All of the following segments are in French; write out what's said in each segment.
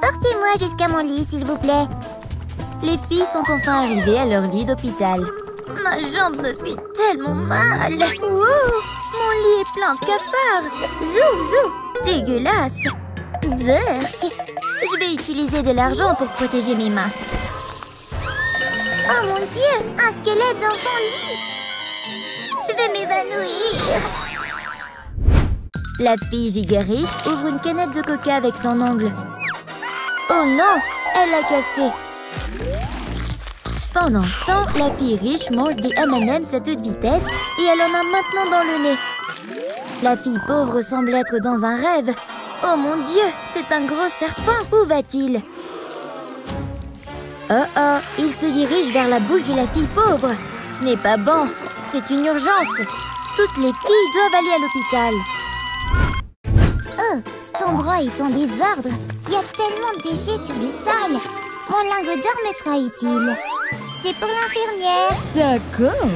Portez-moi jusqu'à mon lit, s'il vous plaît. Les filles sont enfin arrivées à leur lit d'hôpital. Ma jambe me fait tellement mal. Ouh, mon lit est plein de cafards. Zou, zou, dégueulasse. Burk. Je vais utiliser de l'argent pour protéger mes mains. Oh mon Dieu, un squelette dans son lit. Je vais m'évanouir. La fille giga-riche ouvre une canette de coca avec son ongle. Oh non, elle l'a cassée. Pendant ce temps, la fille riche mange des M&M's à toute vitesse et elle en a maintenant dans le nez. La fille pauvre semble être dans un rêve. Oh mon Dieu, c'est un gros serpent. Où va-t-il? Oh oh, il se dirige vers la bouche de la fille pauvre. Ce n'est pas bon, c'est une urgence. Toutes les filles doivent aller à l'hôpital. Oh, cet endroit est en désordre. Il y a tellement de déchets sur le sol. Mon lingot d'or me sera utile. C'est pour l'infirmière. D'accord.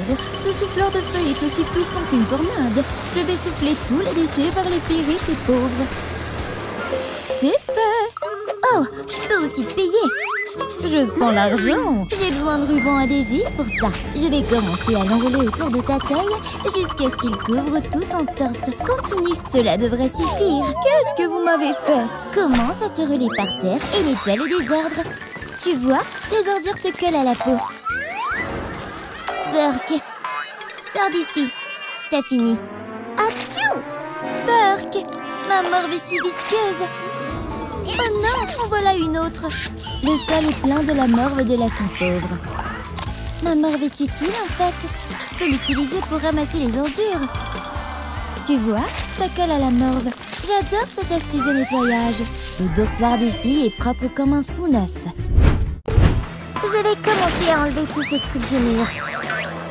Ce souffleur de feu est aussi puissant qu'une tornade. Je vais souffler tous les déchets vers les filles riches et pauvres. C'est fait. Oh, je peux aussi payer. Je sens l'argent. J'ai besoin de rubans adhésifs pour ça. Je vais commencer à l'enrouler autour de ta taille jusqu'à ce qu'il couvre tout ton torse. Continue, cela devrait suffire. Qu'est-ce que vous m'avez fait? Commence à te rouler par terre et nettoie le désordre. Tu vois, les ordures te collent à la peau. Burk, sors d'ici. T'as fini. Atchou! Burk, ma morve est si visqueuse. Oh non, en voilà une autre. Le sol est plein de la morve de la fille pauvre. Ma morve est utile en fait. Je peux l'utiliser pour ramasser les ordures. Tu vois, ça colle à la morve. J'adore cette astuce de nettoyage. Le dortoir des filles est propre comme un sous-neuf. Je vais commencer à enlever tous ces trucs du mur.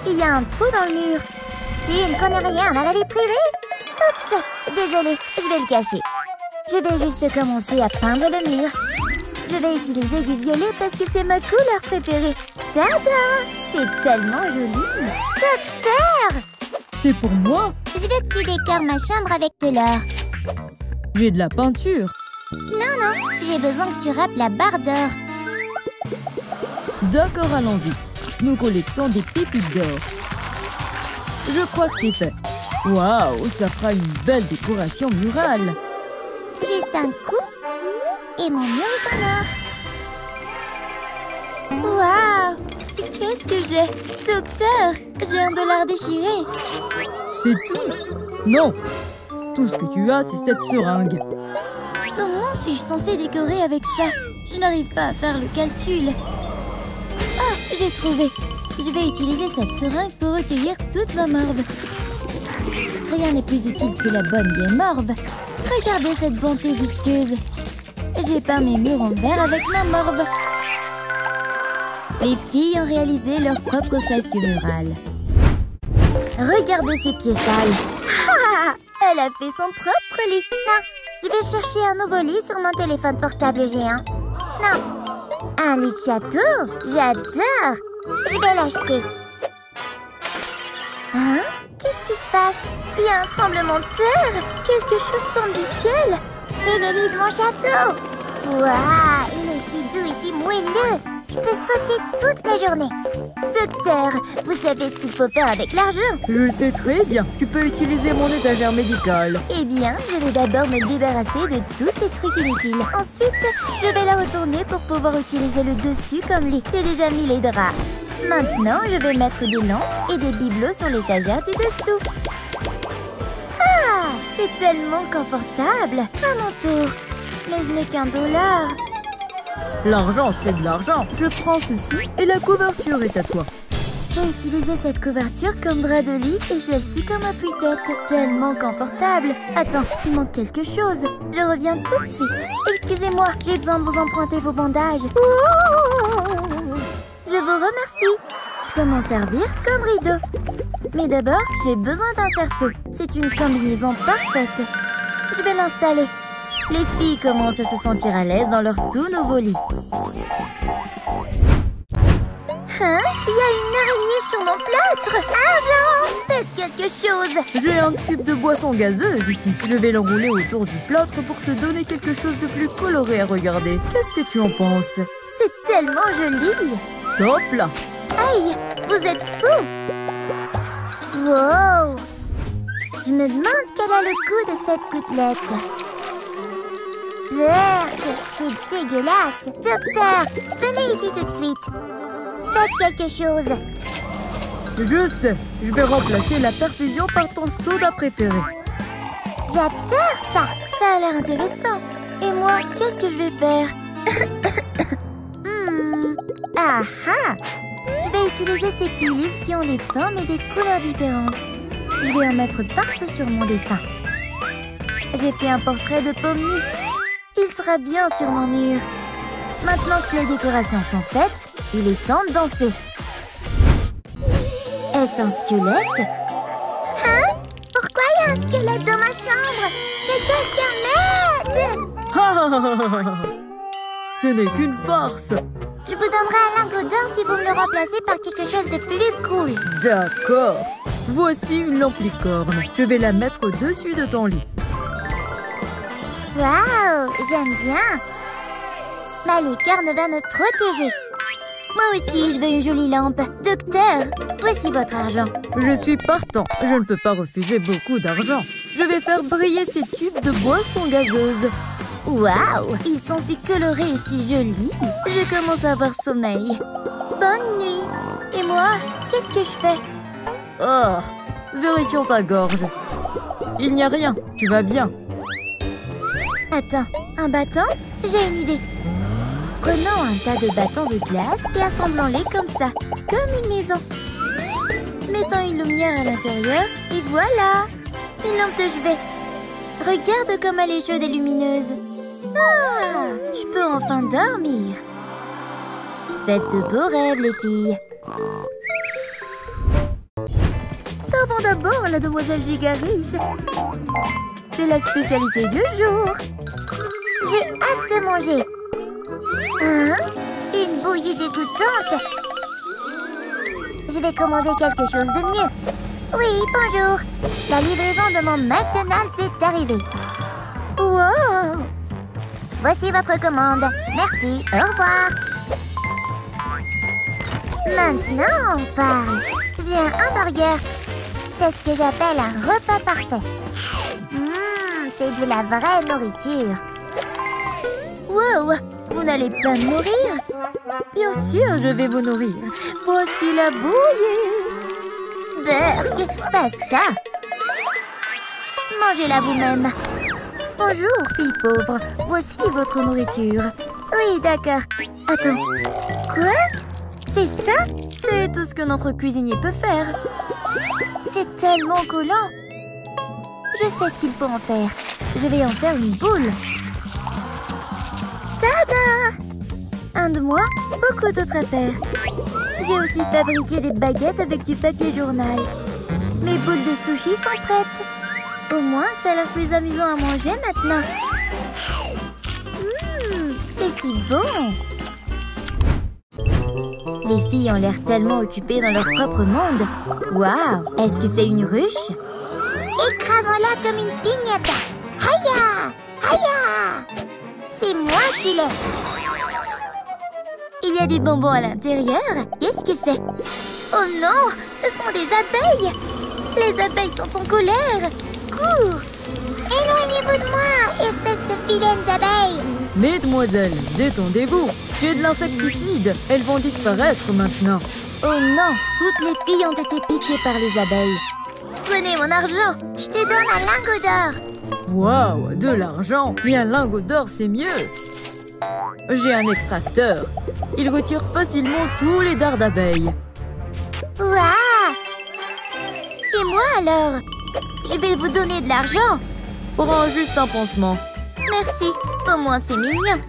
Il y a un trou dans le mur. Tu ne connais rien à la vie privée? Oups, désolée, je vais le cacher. Je vais juste commencer à peindre le mur. Je vais utiliser du violet parce que c'est ma couleur préférée. Tada! C'est tellement joli. Docteur! C'est pour moi? Je veux que tu décores ma chambre avec de l'or. J'ai de la peinture. Non, non, j'ai besoin que tu râpes la barre d'or. D'accord, allons-y. Nous collectons des pépites d'or. Je crois que c'est fait. Waouh, ça fera une belle décoration murale. Juste un coup et mon mur est en or. Waouh, qu'est-ce que j'ai? Docteur, j'ai $1 déchiré. C'est tout? Non, tout ce que tu as, c'est cette seringue. Comment suis-je censée décorer avec ça? Je n'arrive pas à faire le calcul. Ah, j'ai trouvé. Je vais utiliser cette seringue pour recueillir toute ma morve. Rien n'est plus utile que la bonne vieille morve. Regardez cette bonté visqueuse. J'ai peint mes murs en vert avec ma morve. Les filles ont réalisé leur propre fresque murale. Regardez ces pieds sales. Ah, elle a fait son propre lit. Non, je vais chercher un nouveau lit sur mon téléphone portable géant. Non. Un lit de château? J'adore! Je vais l'acheter. Hein? Qu'est-ce qui se passe? Il y a un tremblement de terre! Quelque chose tombe du ciel! C'est le lit de mon château! Waouh! Il est si doux et si moelleux! Je peux sauter toute la journée! Docteur, vous savez ce qu'il faut faire avec l'argent? Je le sais très bien. Tu peux utiliser mon étagère médicale. Eh bien, je vais d'abord me débarrasser de tous ces trucs inutiles. Ensuite, je vais la retourner pour pouvoir utiliser le dessus comme lit. J'ai déjà mis les draps. Maintenant, je vais mettre des lampes et des bibelots sur l'étagère du dessous. Ah, c'est tellement confortable. À mon tour. Mais je n'ai qu'$. L'argent, c'est de l'argent. Je prends ceci et la couverture est à toi. Je peux utiliser cette couverture comme drap de lit et celle-ci comme appuie-tête. Tellement confortable. Attends, il manque quelque chose. Je reviens tout de suite. Excusez-moi, j'ai besoin de vous emprunter vos bandages. Ouh, je vous remercie. Je peux m'en servir comme rideau. Mais d'abord, j'ai besoin d'un cerceau. C'est une combinaison parfaite. Je vais l'installer. Les filles commencent à se sentir à l'aise dans leur tout nouveau lit. Hein? Il y a une araignée sur mon plâtre! Argent! Faites quelque chose! J'ai un tube de boisson gazeuse ici. Je vais l'enrouler autour du plâtre pour te donner quelque chose de plus coloré à regarder. Qu'est-ce que tu en penses? C'est tellement joli! Top là! Aïe! Vous êtes fous! Wow! Je me demande quel est le goût de cette gouttelette. C'est dégueulasse! Docteur, venez ici tout de suite! Faites quelque chose! Je sais! Je vais remplacer la perfusion par ton soda préféré. J'adore ça! Ça a l'air intéressant! Et moi, qu'est-ce que je vais faire? Ah ah! Je vais utiliser ces pilules qui ont des formes et des couleurs différentes. Je vais en mettre partout sur mon dessin. J'ai fait un portrait de pomme nue. Il sera bien sur mon mur. Maintenant que les décorations sont faites, il est temps de danser. Est-ce un squelette? Hein? Pourquoi il y a un squelette dans ma chambre? Que quelqu'un m'aide! Ce n'est qu'une farce. Je vous donnerai un lingot d'or si vous me le remplacez par quelque chose de plus cool. D'accord. Voici une lampe licorne. Je vais la mettre au-dessus de ton lit. Waouh, j'aime bien. Ma licorne va me protéger. Moi aussi, je veux une jolie lampe. Docteur, voici votre argent. Je suis partant. Je ne peux pas refuser beaucoup d'argent. Je vais faire briller ces tubes de boisson gazeuse. Waouh, ils sont si colorés et si jolis. Je commence à avoir sommeil. Bonne nuit. Et moi, qu'est-ce que je fais? Oh, vérifions ta gorge. Il n'y a rien, tu vas bien. Attends, un bâton? J'ai une idée. Prenons un tas de bâtons de glace et assemblons-les comme ça, comme une maison. Mettons une lumière à l'intérieur et voilà, une lampe de chevet. Regarde comme elle est chaude et lumineuse. Ah, je peux enfin dormir. Faites de beaux rêves, les filles. Servons d'abord la demoiselle Gigariche. C'est la spécialité du jour. J'ai hâte de manger. Hein? Une bouillie dégoûtante. Je vais commander quelque chose de mieux. Oui, bonjour. La livraison de mon McDonald's est arrivée. Wow! Voici votre commande. Merci, au revoir. Maintenant, on parle. J'ai un hamburger. C'est ce que j'appelle un repas parfait. C'est de la vraie nourriture. Wow! Vous n'allez pas me nourrir? Bien sûr, je vais vous nourrir. Voici la bouillie. Burk, pas ça. Mangez-la vous-même. Bonjour, fille pauvre. Voici votre nourriture. Oui, d'accord. Attends. Quoi? C'est ça? C'est tout ce que notre cuisinier peut faire. C'est tellement collant. Je sais ce qu'il faut en faire. Je vais en faire une boule. Tada! Un de moi, beaucoup d'autres affaires. J'ai aussi fabriqué des baguettes avec du papier journal. Mes boules de sushi sont prêtes. Au moins, ça a l'air plus amusant à manger maintenant. C'est si bon! Les filles ont l'air tellement occupées dans leur propre monde. Waouh! Est-ce que c'est une ruche? Écrasons-la comme une piñata. Haya! Haya! C'est moi qui l'ai. Il y a des bonbons à l'intérieur. Qu'est-ce que c'est? Oh non! Ce sont des abeilles! Les abeilles sont en colère. Cours! Éloignez-vous de moi, espèce de vilaines abeilles! Mesdemoiselles, détendez-vous. J'ai de l'insecticide. Elles vont disparaître maintenant. Oh non! Toutes les filles ont été piquées par les abeilles. Prenez mon argent. Je te donne un lingot d'or. Waouh, de l'argent. Mais un lingot d'or, c'est mieux. J'ai un extracteur. Il retire facilement tous les dards d'abeilles. Waouh! Et moi alors? Je vais vous donner de l'argent. Prends juste un pansement. Merci. Au moins, c'est mignon.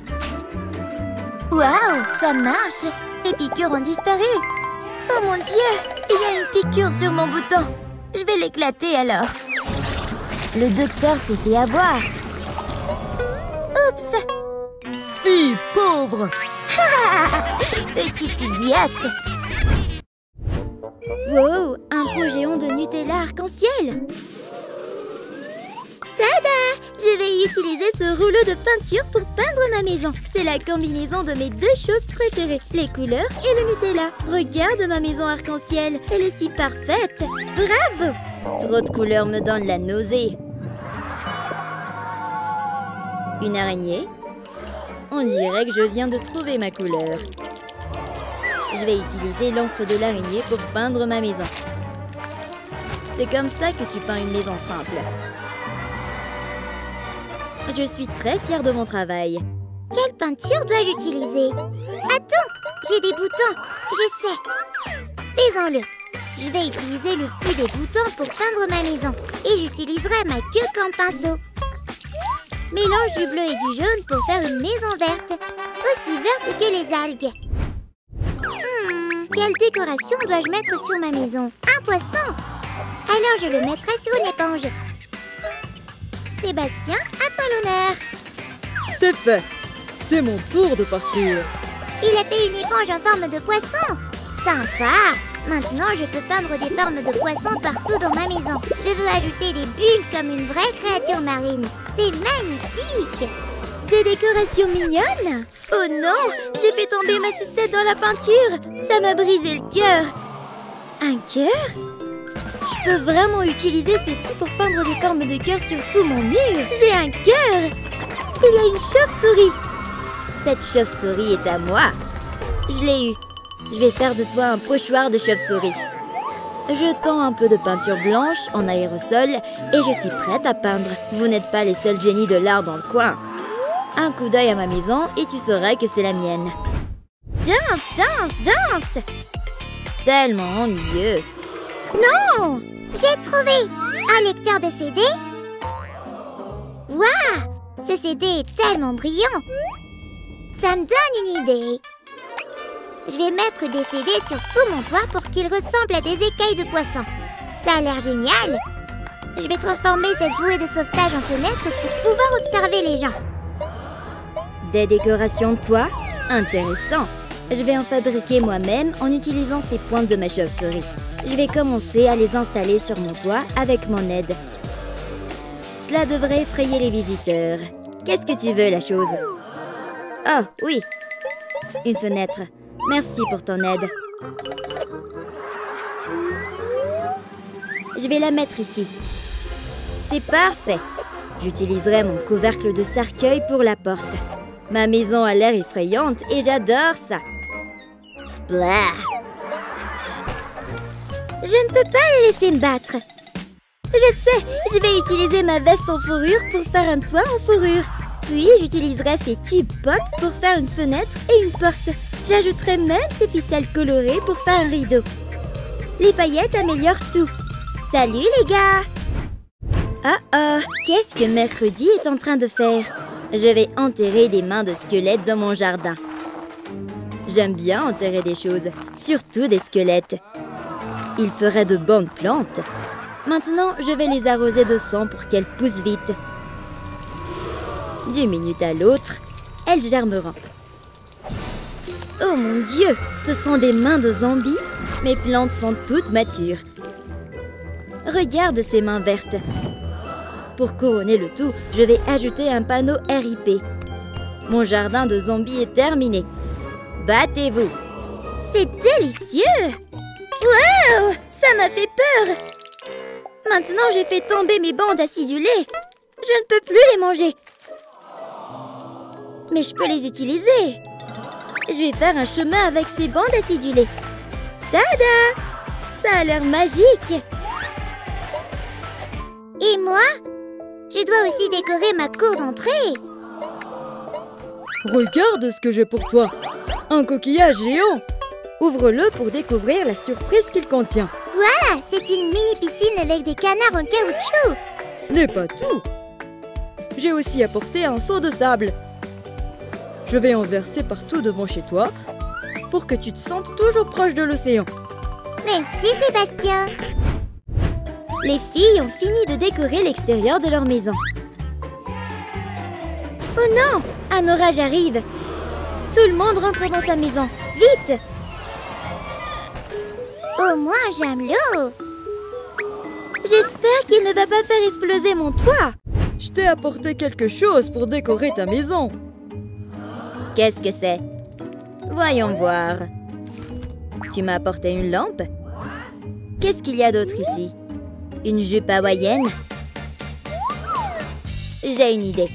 Waouh, ça marche. Les piqûres ont disparu. Oh mon Dieu, il y a une piqûre sur mon bouton. Je vais l'éclater alors. Le docteur s'est fait avoir. Oups! Fille pauvre! Petite idiote. Wow, un pot géant de Nutella arc-en-ciel. Tada! Je vais utiliser ce rouleau de peinture pour peindre ma maison. C'est la combinaison de mes deux choses préférées, les couleurs et le Nutella. Regarde ma maison arc-en-ciel, elle est si parfaite. Bravo! Trop de couleurs me donnent la nausée. Une araignée? On dirait que je viens de trouver ma couleur. Je vais utiliser l'encre de l'araignée pour peindre ma maison. C'est comme ça que tu peins une maison simple. Je suis très fière de mon travail. Quelle peinture dois-je utiliser? Attends, j'ai des boutons. Je sais. Faisons-le. Je vais utiliser le plus des boutons pour peindre ma maison. Et j'utiliserai ma queue comme pinceau. Mélange du bleu et du jaune pour faire une maison verte. Aussi verte que les algues. Quelle décoration dois-je mettre sur ma maison? Un poisson! Alors je le mettrai sur une éponge. Sébastien, à toi l'honneur. C'est fait. C'est mon tour de partir. Il a fait une éponge en forme de poisson. Sympa. Maintenant, je peux peindre des formes de poissons partout dans ma maison. Je veux ajouter des bulles comme une vraie créature marine. C'est magnifique. Des décorations mignonnes. Oh non, j'ai fait tomber ma sucette dans la peinture. Ça m'a brisé le cœur. Un cœur ? Je peux vraiment utiliser ceci pour peindre des formes de cœur sur tout mon mur. J'ai un cœur. Il y a une chauve-souris. Cette chauve-souris est à moi. Je l'ai eu. Je vais faire de toi un pochoir de chauve-souris. Je tends un peu de peinture blanche en aérosol et je suis prête à peindre. Vous n'êtes pas les seuls génies de l'art dans le coin. Un coup d'œil à ma maison et tu sauras que c'est la mienne. Danse, danse, danse. Tellement ennuyeux. Non! J'ai trouvé! Un lecteur de CD? Waouh! Ce CD est tellement brillant! Ça me donne une idée! Je vais mettre des CD sur tout mon toit pour qu'ils ressemblent à des écailles de poisson. Ça a l'air génial! Je vais transformer cette bouée de sauvetage en fenêtre pour pouvoir observer les gens. Des décorations de toit? Intéressant! Je vais en fabriquer moi-même en utilisant ces pointes de ma chauve-souris. Je vais commencer à les installer sur mon toit avec mon aide. Cela devrait effrayer les visiteurs. Qu'est-ce que tu veux, la chose? Oh, oui! Une fenêtre. Merci pour ton aide. Je vais la mettre ici. C'est parfait! J'utiliserai mon couvercle de cercueil pour la porte. Ma maison a l'air effrayante et j'adore ça. Blah! Je ne peux pas les laisser me battre. Je sais, je vais utiliser ma veste en fourrure pour faire un toit en fourrure. Puis j'utiliserai ces tubes pop pour faire une fenêtre et une porte. J'ajouterai même ces ficelles colorées pour faire un rideau. Les paillettes améliorent tout. Salut les gars! Oh oh, qu'est-ce que mercredi est en train de faire? Je vais enterrer des mains de squelettes dans mon jardin. J'aime bien enterrer des choses, surtout des squelettes. Il ferait de bonnes plantes. Maintenant, je vais les arroser de sang pour qu'elles poussent vite. D'une minute à l'autre, elles germeront. Oh mon Dieu, ce sont des mains de zombies. Mes plantes sont toutes matures. Regarde ces mains vertes. Pour couronner le tout, je vais ajouter un panneau RIP. Mon jardin de zombies est terminé. Battez-vous! C'est délicieux! Wow! Ça m'a fait peur! Maintenant, j'ai fait tomber mes bandes acidulées. Je ne peux plus les manger. Mais je peux les utiliser. Je vais faire un chemin avec ces bandes acidulées. Tada! Ça a l'air magique! Et moi? Je dois aussi décorer ma cour d'entrée. Regarde ce que j'ai pour toi. Un coquillage géant. Ouvre-le pour découvrir la surprise qu'il contient. Voilà, c'est une mini-piscine avec des canards en caoutchouc. Ce n'est pas tout. J'ai aussi apporté un seau de sable. Je vais en verser partout devant chez toi pour que tu te sentes toujours proche de l'océan. Merci Sébastien. Les filles ont fini de décorer l'extérieur de leur maison. Oh non, un orage arrive. Tout le monde rentre dans sa maison. Vite! Oh, moi, j'aime l'eau. J'espère qu'il ne va pas faire exploser mon toit. Je t'ai apporté quelque chose pour décorer ta maison. Qu'est-ce que c'est? Voyons voir. Tu m'as apporté une lampe? Qu'est-ce qu'il y a d'autre ici? Une jupe hawaïenne? J'ai une idée.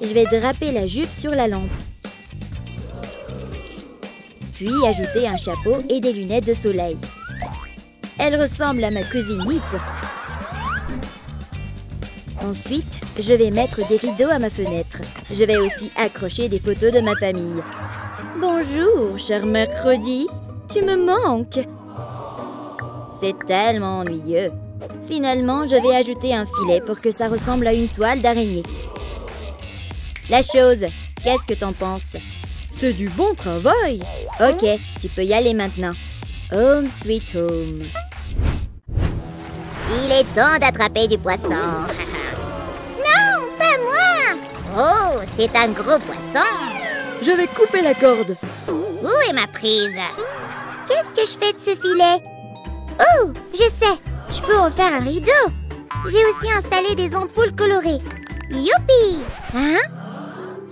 Je vais draper la jupe sur la lampe. Puis ajouter un chapeau et des lunettes de soleil. Elle ressemble à ma cousine Nite. Ensuite, je vais mettre des rideaux à ma fenêtre. Je vais aussi accrocher des photos de ma famille. Bonjour, cher mercredi. Tu me manques. C'est tellement ennuyeux. Finalement, je vais ajouter un filet pour que ça ressemble à une toile d'araignée. La chose, qu'est-ce que t'en penses? C'est du bon travail. Ok, tu peux y aller maintenant. Home sweet home. Il est temps d'attraper du poisson. Non, pas moi. Oh, c'est un gros poisson. Je vais couper la corde. Où est ma prise? Qu'est-ce que je fais de ce filet? Oh, je sais. Je peux en faire un rideau. J'ai aussi installé des ampoules colorées. Youpi! Hein?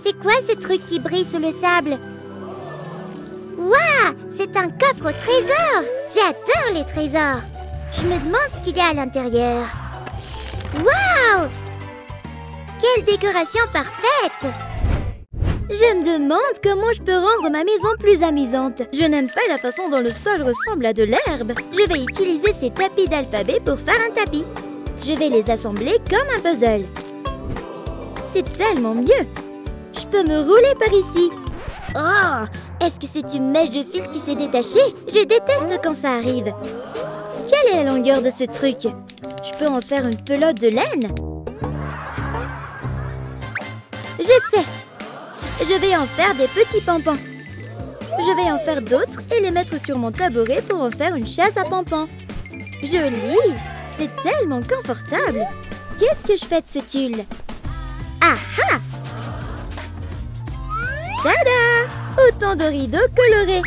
C'est quoi ce truc qui brille sous le sable? Waouh! C'est un coffre au trésor! J'adore les trésors! Je me demande ce qu'il y a à l'intérieur. Waouh! Quelle décoration parfaite! Je me demande comment je peux rendre ma maison plus amusante. Je n'aime pas la façon dont le sol ressemble à de l'herbe. Je vais utiliser ces tapis d'alphabet pour faire un tapis. Je vais les assembler comme un puzzle. C'est tellement mieux. Je peux me rouler par ici. Oh, est-ce que c'est une mèche de fil qui s'est détachée? Je déteste quand ça arrive. Quelle est la longueur de ce truc? Je peux en faire une pelote de laine? Je sais. Je vais en faire des petits pampans. Je vais en faire d'autres et les mettre sur mon tabouret pour en faire une chasse à pampans. Joli! C'est tellement confortable. Qu'est-ce que je fais de ce tulle? Ah ah! Tada! Autant de rideaux colorés.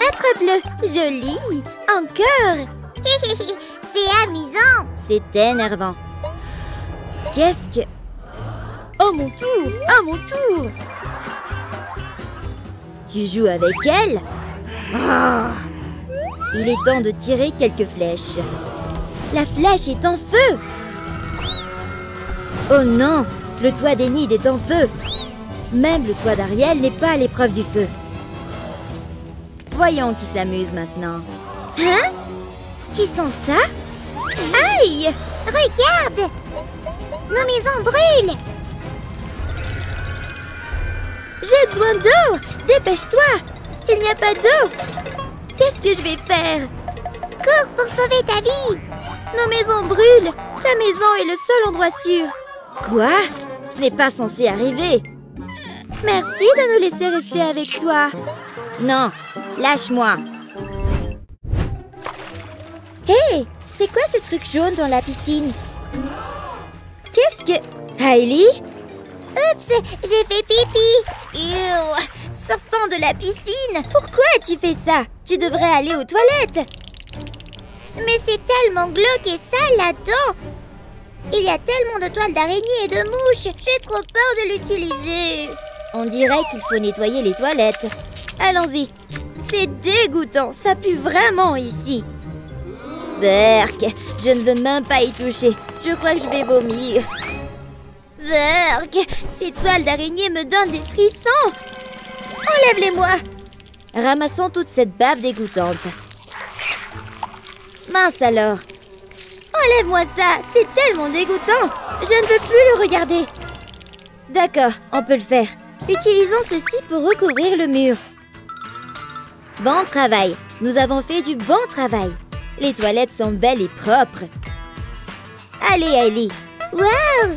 Attrape-le! Joli! Encore! C'est amusant! C'est énervant. Qu'est-ce que... Oh, mon tour! À mon tour! Tu joues avec elle? Oh! Il est temps de tirer quelques flèches. La flèche est en feu! Oh non! Le toit des Nids est en feu! Même le toit d'Ariel n'est pas à l'épreuve du feu. Voyons qui s'amuse maintenant. Hein? Tu sens ça? Aïe! Regarde! Nos maisons brûlent! J'ai besoin d'eau! Dépêche-toi! Il n'y a pas d'eau! Qu'est-ce que je vais faire? Cours pour sauver ta vie! Nos maisons brûlent! Ta maison est le seul endroit sûr! Quoi? Ce n'est pas censé arriver! Merci de nous laisser rester avec toi! Non! Lâche-moi! Hé! Hey, c'est quoi ce truc jaune dans la piscine? Qu'est-ce que... Hailey? Oups, j'ai fait pipi. Sortons de la piscine. Pourquoi tu fais ça? Tu devrais aller aux toilettes. Mais c'est tellement glauque et sale là-dedans. Il y a tellement de toiles d'araignées et de mouches. J'ai trop peur de l'utiliser. On dirait qu'il faut nettoyer les toilettes. Allons-y. C'est dégoûtant. Ça pue vraiment ici. Berk, je ne veux même pas y toucher. Je crois que je vais vomir. Berk, ces toiles d'araignée me donnent des frissons. Enlève-les-moi. Ramassons toute cette bave dégoûtante. Mince alors. Enlève-moi ça, c'est tellement dégoûtant. Je ne veux plus le regarder. D'accord, on peut le faire. Utilisons ceci pour recouvrir le mur. Bon travail. Nous avons fait du bon travail. Les toilettes sont belles et propres. Allez, Hailey. Waouh!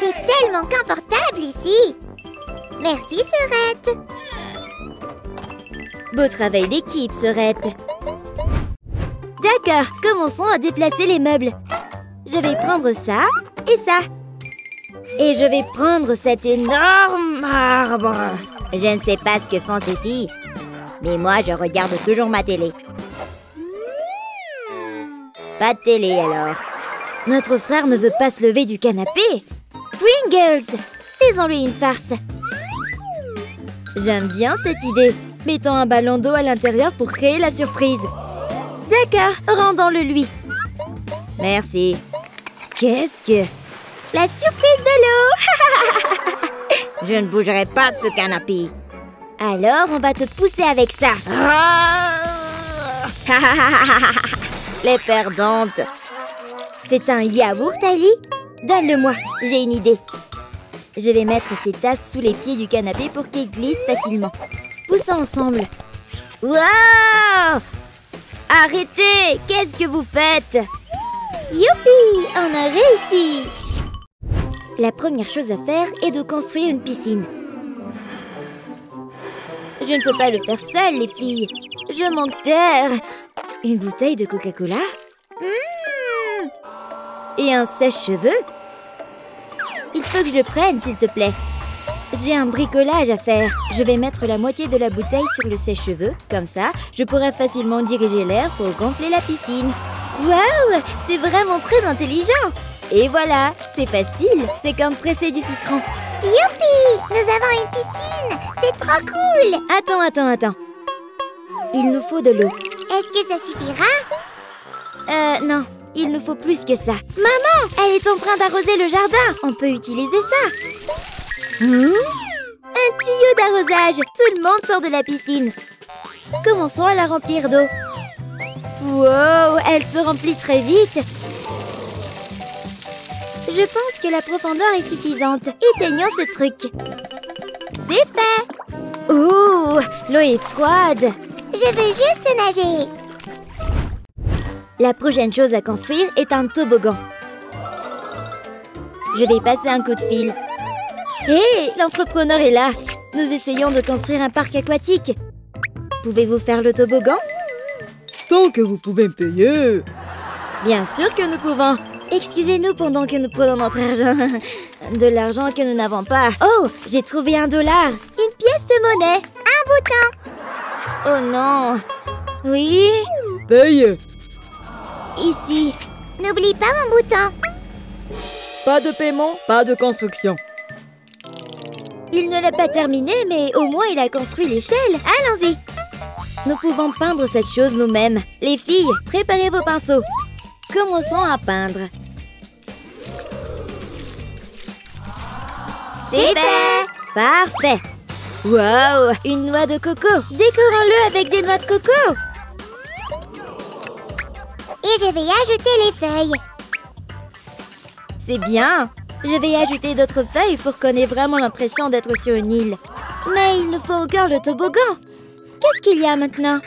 C'est tellement confortable ici! Merci, Serette! Beau travail d'équipe, Serette! D'accord, commençons à déplacer les meubles. Je vais prendre ça et ça. Et je vais prendre cette énorme... marbre. Je ne sais pas ce que font ces filles, mais moi je regarde toujours ma télé. Pas de télé alors. Notre frère ne veut pas se lever du canapé. Pringles, faisons-lui une farce. J'aime bien cette idée. Mettons un ballon d'eau à l'intérieur pour créer la surprise. D'accord, rendons-le lui. Merci. Qu'est-ce que... La surprise de l'eau. Je ne bougerai pas de ce canapé. Alors, on va te pousser avec ça. Les perdantes. C'est un yaourt, Ali? Donne-le-moi, j'ai une idée. Je vais mettre ces tasses sous les pieds du canapé pour qu'ils glissent facilement. Poussons ensemble. Wow! Arrêtez! Qu'est-ce que vous faites? Youpi! On a réussi! La première chose à faire est de construire une piscine. Je ne peux pas le faire seule, les filles. Je manque d'air. Une bouteille de Coca-Cola? Et un sèche-cheveux? Il faut que je le prenne, s'il te plaît. J'ai un bricolage à faire. Je vais mettre la moitié de la bouteille sur le sèche-cheveux. Comme ça, je pourrai facilement diriger l'air pour gonfler la piscine. Waouh! C'est vraiment très intelligent! Et voilà, c'est facile, c'est comme presser du citron. Youpi! Nous avons une piscine! C'est trop cool! Attends. Il nous faut de l'eau. Est-ce que ça suffira? Non, il nous faut plus que ça. Maman, elle est en train d'arroser le jardin. On peut utiliser ça. Un tuyau d'arrosage. Tout le monde sort de la piscine. Commençons à la remplir d'eau. Wow, elle se remplit très vite. Je pense que la profondeur est suffisante. Éteignons ce truc. C'est fait. Ouh, l'eau est froide. Je veux juste nager. La prochaine chose à construire est un toboggan. Je vais passer un coup de fil. Hé, l'entrepreneur est là. Nous essayons de construire un parc aquatique. Pouvez-vous faire le toboggan? Tant que vous pouvez me payer. Bien sûr que nous pouvons. Excusez-nous pendant que nous prenons notre argent. De l'argent que nous n'avons pas. Oh, j'ai trouvé $1. Une pièce de monnaie. Un bouton. Oh non. Oui. Paye. Ici. N'oublie pas mon bouton. Pas de paiement, pas de construction. Il ne l'a pas terminé, mais au moins il a construit l'échelle. Allons-y. Nous pouvons peindre cette chose nous-mêmes. Les filles, préparez vos pinceaux. Commençons à peindre. C'est fait! Parfait! Wow! Une noix de coco! Décorons-le avec des noix de coco! Et je vais ajouter les feuilles. C'est bien! Je vais ajouter d'autres feuilles pour qu'on ait vraiment l'impression d'être sur une île. Mais il nous faut encore le toboggan. Qu'est-ce qu'il y a maintenant?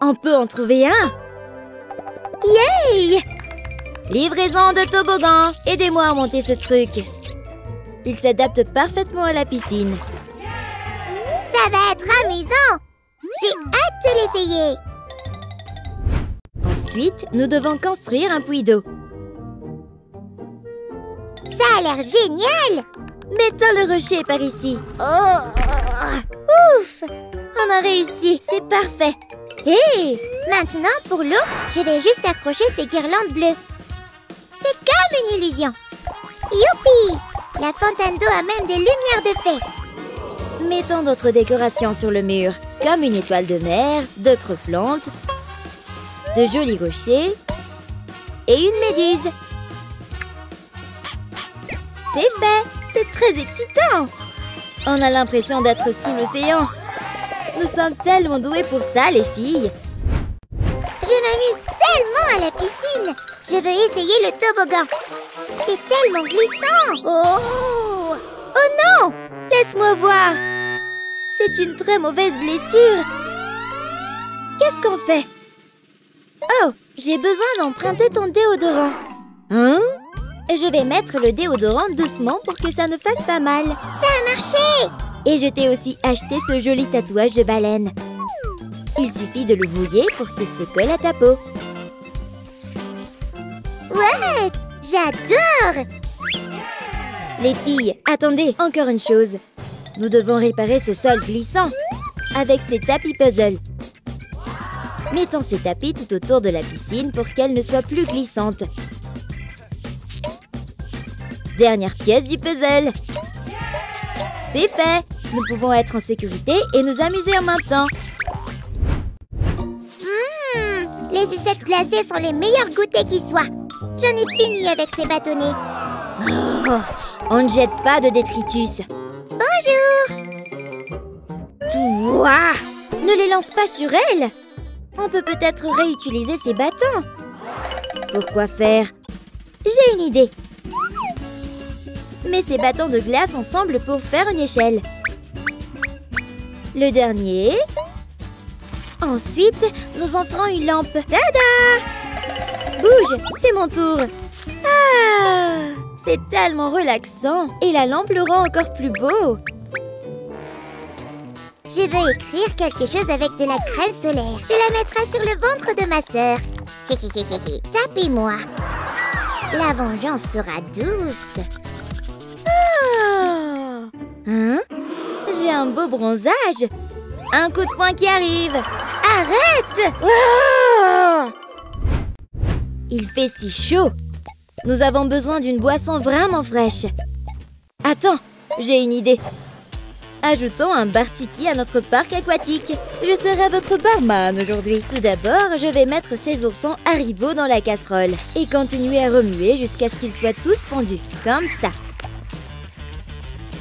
On peut en trouver un! Yay! Livraison de toboggan! Aidez-moi à monter ce truc. Il s'adapte parfaitement à la piscine. Ça va être amusant! J'ai hâte de l'essayer! Ensuite, nous devons construire un puits d'eau. Ça a l'air génial! Mettons le rocher par ici. Oh! Ouf! On a réussi, c'est parfait! Hé! Hey! Maintenant, pour l'eau, je vais juste accrocher ces guirlandes bleues. C'est comme une illusion. Youpi! La fontaine d'eau a même des lumières de fée. Mettons d'autres décorations sur le mur, comme une étoile de mer, d'autres plantes, de jolis rochers et une méduse. C'est fait! C'est très excitant! On a l'impression d'être sous l'océan. Nous sommes tellement doués pour ça, les filles. Je m'amuse tellement à la piscine. Je veux essayer le toboggan. C'est tellement glissant. Oh non! Laisse-moi voir. C'est une très mauvaise blessure. Qu'est-ce qu'on fait? Oh, j'ai besoin d'emprunter ton déodorant. Hein? Je vais mettre le déodorant doucement pour que ça ne fasse pas mal. Ça a marché! Et je t'ai aussi acheté ce joli tatouage de baleine. Il suffit de le mouiller pour qu'il se colle à ta peau. Ouais, j'adore! Les filles, attendez, encore une chose. Nous devons réparer ce sol glissant avec ces tapis puzzle. Mettons ces tapis tout autour de la piscine pour qu'elle ne soit plus glissante. Dernière pièce du puzzle. C'est fait! Nous pouvons être en sécurité et nous amuser en même temps. Les sucettes glacées sont les meilleurs goûters qui soient. J'en ai fini avec ces bâtonnets. Oh, on ne jette pas de détritus. Bonjour! Toi! Ne les lance pas sur elle! On peut peut-être réutiliser ces bâtons. Pour quoi faire? J'ai une idée. Mets ces bâtons de glace ensemble pour faire une échelle. Le dernier. Ensuite, nous en ferons une lampe. Tada! Bouge, c'est mon tour. Ah! C'est tellement relaxant. Et la lampe le rend encore plus beau. Je veux écrire quelque chose avec de la crème solaire. Tu la mettras sur le ventre de ma sœur. Tapez-moi. La vengeance sera douce. Oh! Hein? J'ai un beau bronzage. Un coup de poing qui arrive. Arrête! Oh! Il fait si chaud. Nous avons besoin d'une boisson vraiment fraîche. Attends, j'ai une idée. Ajoutons un bar tiki à notre parc aquatique. Je serai votre barman aujourd'hui. Tout d'abord, je vais mettre ces oursons Haribo dans la casserole et continuer à remuer jusqu'à ce qu'ils soient tous fondus, comme ça.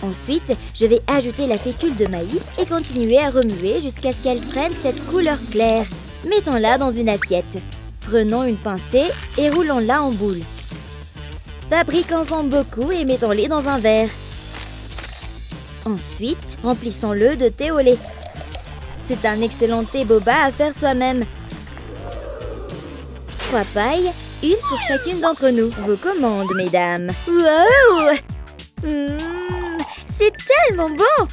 Ensuite, je vais ajouter la fécule de maïs et continuer à remuer jusqu'à ce qu'elle prenne cette couleur claire. Mettons-la dans une assiette. Prenons une pincée et roulons-la en boule. Fabriquons-en beaucoup et mettons-les dans un verre. Ensuite, remplissons-le de thé au lait. C'est un excellent thé boba à faire soi-même. 3 pailles, une pour chacune d'entre nous. Vos commandes, mesdames. Wow! C'est tellement bon!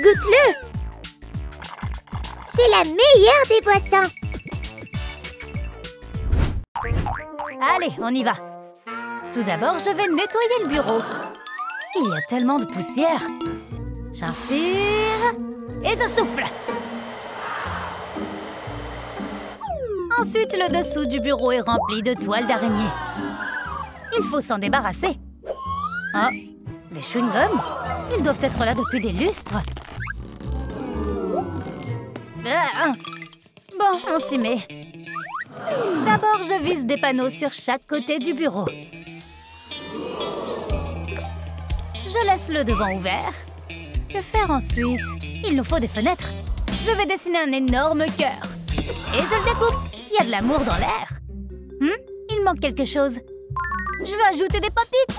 Goûte-le! C'est la meilleure des boissons! Allez, on y va! Tout d'abord, je vais nettoyer le bureau. Il y a tellement de poussière. J'inspire et je souffle. Ensuite, le dessous du bureau est rempli de toiles d'araignée. Il faut s'en débarrasser. Oh, des chewing-gums? Ils doivent être là depuis des lustres. Bon, on s'y met. D'abord, je visse des panneaux sur chaque côté du bureau. Je laisse le devant ouvert. Que faire ensuite? Il nous faut des fenêtres. Je vais dessiner un énorme cœur. Et je le découpe. Il y a de l'amour dans l'air. Il manque quelque chose. Je vais ajouter des pop-its.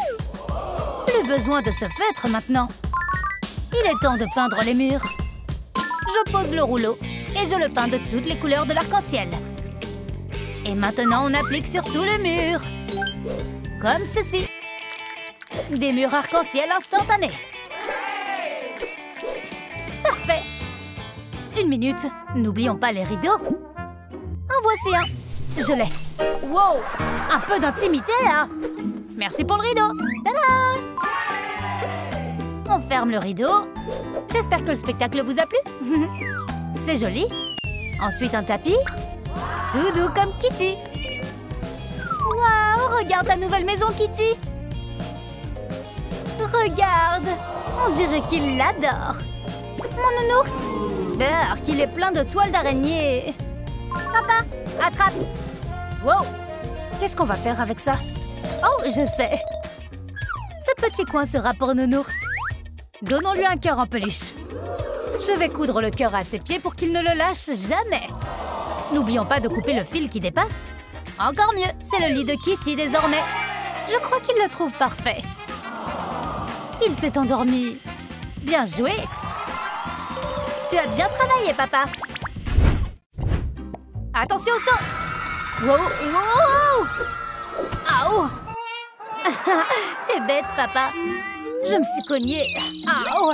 Plus besoin de ce feutre maintenant. Il est temps de peindre les murs. Je pose le rouleau et je le peins de toutes les couleurs de l'arc-en-ciel. Et maintenant, on applique sur tout le mur. Comme ceci. Des murs arc-en-ciel instantanés. Parfait. 1 minute. N'oublions pas les rideaux. En voici un. Je l'ai. Wow! Un peu d'intimité, hein? Merci pour le rideau. Tada! On ferme le rideau. J'espère que le spectacle vous a plu. C'est joli. Ensuite, un tapis. Tout doux comme Kitty. Waouh! Regarde la nouvelle maison, Kitty. Regarde! On dirait qu'il l'adore. Mon nounours! Alors qu'il est plein de toiles d'araignée. Papa, attrape! Wow! Qu'est-ce qu'on va faire avec ça? Oh, je sais! Ce petit coin sera pour nounours. Donnons-lui un cœur en peluche. Je vais coudre le cœur à ses pieds pour qu'il ne le lâche jamais. N'oublions pas de couper le fil qui dépasse. Encore mieux, c'est le lit de Kitty désormais. Je crois qu'il le trouve parfait. Il s'est endormi. Bien joué! Tu as bien travaillé, papa. Attention au saut! Wow, wow! Aouh! T'es bête, papa. Je me suis cognée. Aouh!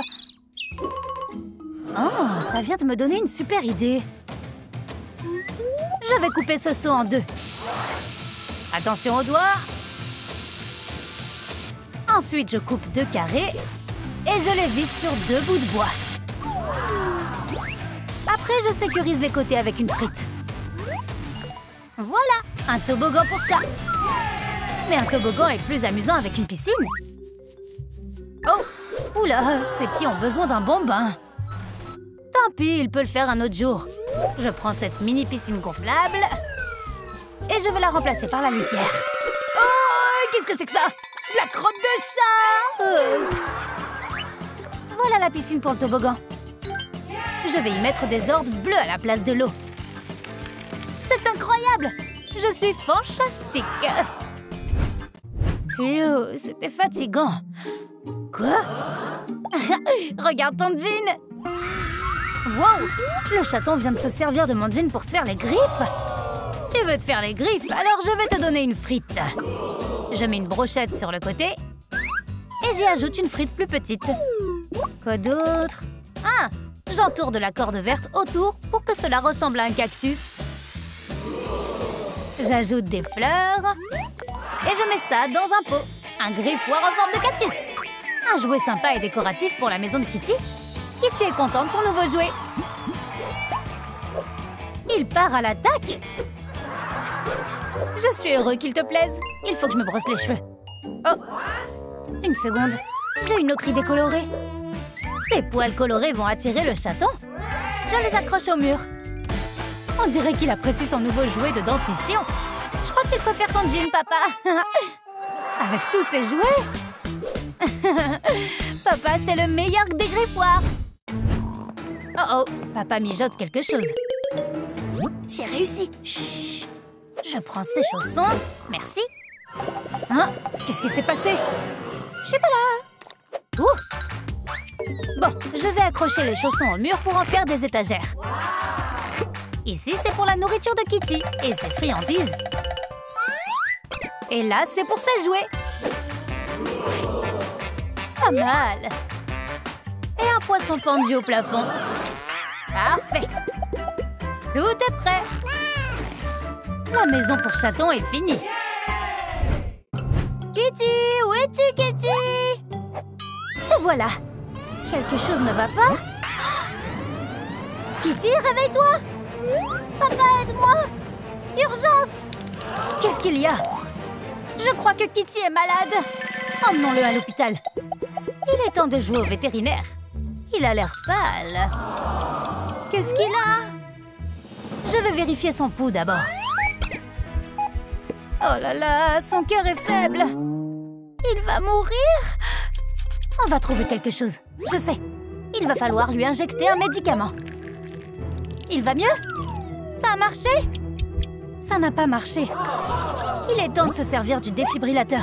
Oh, ça vient de me donner une super idée. Je vais couper ce seau en 2. Attention aux doigts. Ensuite, je coupe 2 carrés. et je les visse sur deux bouts de bois. Après, je sécurise les côtés avec une frite. Voilà, un toboggan pour chat. Mais un toboggan est plus amusant avec une piscine. Oh, oula, ses pieds ont besoin d'un bon bain. Tant pis, il peut le faire un autre jour. Je prends cette mini piscine gonflable et je vais la remplacer par la litière. Oh, qu'est-ce que c'est que ça? La crotte de chat! Voilà la piscine pour le toboggan. Je vais y mettre des orbes bleus à la place de l'eau. C'est incroyable! Je suis fantastique! Phew, c'était fatigant. Quoi? Regarde ton jean! Wow! Le chaton vient de se servir de mon jean pour se faire les griffes! Tu veux te faire les griffes? Alors je vais te donner une frite. Je mets une brochette sur le côté et j'y ajoute une frite plus petite. Quoi d'autre? Ah! J'entoure de la corde verte autour pour que cela ressemble à un cactus. J'ajoute des fleurs et je mets ça dans un pot. Un griffoir en forme de cactus. Un jouet sympa et décoratif pour la maison de Kitty. Kitty est contente de son nouveau jouet. Il part à l'attaque. Je suis heureux qu'il te plaise. Il faut que je me brosse les cheveux. Oh! Une seconde. J'ai une autre idée colorée. Ces poils colorés vont attirer le chaton. Je les accroche au mur. On dirait qu'il apprécie son nouveau jouet de dentition. Je crois qu'il préfère ton jean, papa. Avec tous ses jouets. Papa, c'est le meilleur des griffoirs. Oh oh, papa mijote quelque chose. J'ai réussi. Chut. Je prends ses chaussons. Merci. Hein? Qu'est-ce qui s'est passé? Je suis pas là. Ouh. Bon, je vais accrocher les chaussons au mur pour en faire des étagères. Ici, c'est pour la nourriture de Kitty et ses friandises. Et là, c'est pour ses jouets. Pas mal. Et un poisson pendu au plafond. Parfait. Tout est prêt. La maison pour chatons est finie. Kitty, où es-tu, Kitty? Te voilà. Quelque chose ne va pas? Kitty, réveille-toi. Papa, aide-moi! Urgence! Qu'est-ce qu'il y a? Je crois que Kitty est malade. Emmenons-le à l'hôpital. Il est temps de jouer au vétérinaire. Il a l'air pâle. Qu'est-ce qu'il a? Je vais vérifier son pouls d'abord. Oh là là, son cœur est faible. Il va mourir? On va trouver quelque chose. Je sais. Il va falloir lui injecter un médicament. Il va mieux? Ça a marché? Ça n'a pas marché. Il est temps de se servir du défibrillateur.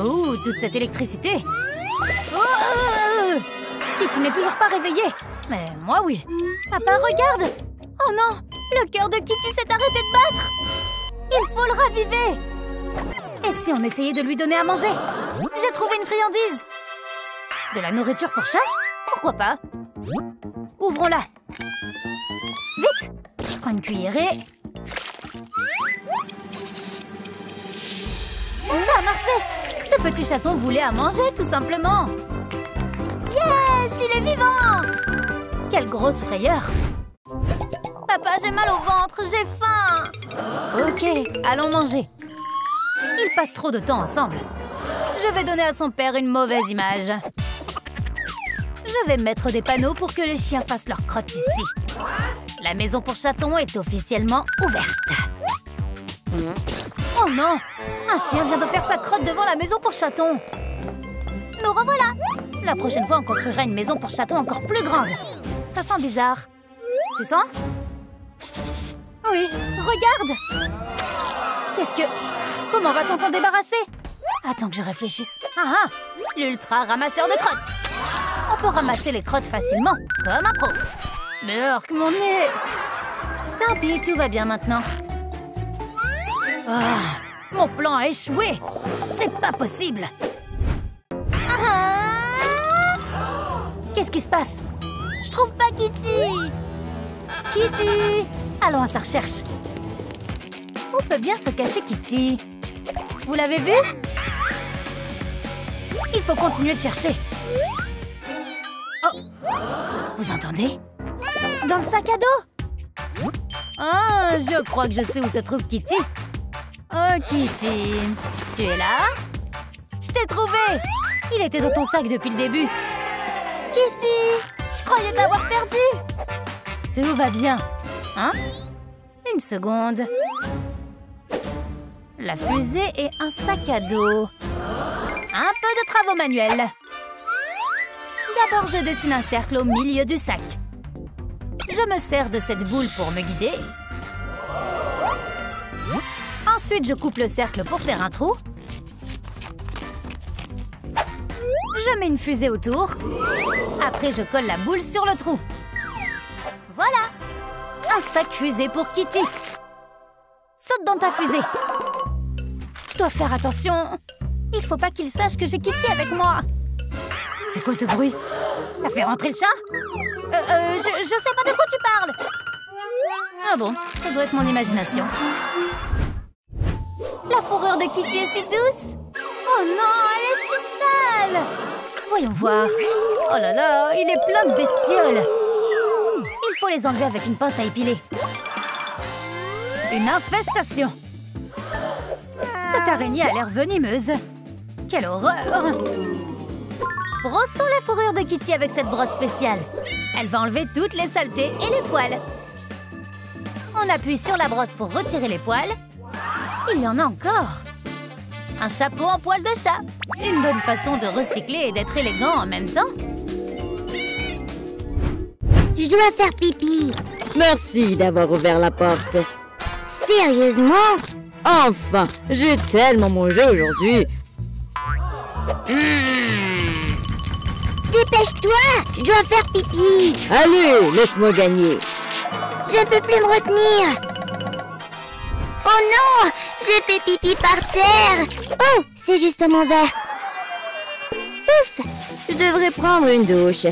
Oh, toute cette électricité! Oh! Kitty n'est toujours pas réveillée. Mais moi, oui. Papa, regarde! Oh non! Le cœur de Kitty s'est arrêté de battre! Il faut le raviver! Et si on essayait de lui donner à manger? J'ai trouvé une friandise! De la nourriture pour chat? Pourquoi pas? Ouvrons-la! Vite! Je prends une cuillerée. Ça a marché! Ce petit chaton voulait à manger, tout simplement. Yes! Il est vivant! Quelle grosse frayeur! Papa, j'ai mal au ventre, j'ai faim! Ok, allons manger. Ils passent trop de temps ensemble. Je vais donner à son père une mauvaise image. Je vais mettre des panneaux pour que les chiens fassent leur crotte ici. La maison pour chatons est officiellement ouverte. Oh non! Un chien vient de faire sa crotte devant la maison pour chatons. Nous revoilà! La prochaine fois, on construira une maison pour chatons encore plus grande. Ça sent bizarre. Tu sens? Oui, regarde! Qu'est-ce que... Comment va-t-on s'en débarrasser? Attends que je réfléchisse. Ah ah! L'ultra ramasseur de crottes! On peut ramasser les crottes facilement, comme un pro. Burk, mon nez! Tant pis, tout va bien maintenant. Oh, mon plan a échoué! C'est pas possible! Ah! Qu'est-ce qui se passe? Je trouve pas Kitty! Kitty! Allons à sa recherche. Où peut bien se cacher Kitty? Vous l'avez vu? Il faut continuer de chercher. Vous entendez? Dans le sac à dos? Ah, oh, je crois que je sais où se trouve Kitty. Oh, Kitty, tu es là? Je t'ai trouvé! Il était dans ton sac depuis le début. Kitty, je croyais t'avoir perdu. Tout va bien. Hein? Une seconde. La fusée et un sac à dos. Un peu de travaux manuels. D'abord, je dessine un cercle au milieu du sac. Je me sers de cette boule pour me guider. Ensuite, je coupe le cercle pour faire un trou. Je mets une fusée autour. Après, je colle la boule sur le trou. Voilà! Un sac fusée pour Kitty. Saute dans ta fusée. Je dois faire attention. Il faut pas qu'il sache que j'ai Kitty avec moi. C'est quoi ce bruit? T'as fait rentrer le chat? Je sais pas de quoi tu parles. Ah bon, ça doit être mon imagination. La fourrure de Kitty est si douce. Oh non, elle est si sale. Voyons voir. Oh là là, il est plein de bestioles. Il faut les enlever avec une pince à épiler. Une infestation. Cette araignée a l'air venimeuse. Quelle horreur! Brossons la fourrure de Kitty avec cette brosse spéciale. Elle va enlever toutes les saletés et les poils. On appuie sur la brosse pour retirer les poils. Il y en a encore. Un chapeau en poils de chat. Une bonne façon de recycler et d'être élégant en même temps. Je dois faire pipi. Merci d'avoir ouvert la porte. Sérieusement? Enfin, j'ai tellement mangé aujourd'hui. Dépêche-toi, je dois faire pipi. Allez, laisse-moi gagner. Je ne peux plus me retenir. Oh non, j'ai fait pipi par terre. Oh, c'est juste mon verre. Ouf, je devrais prendre une douche.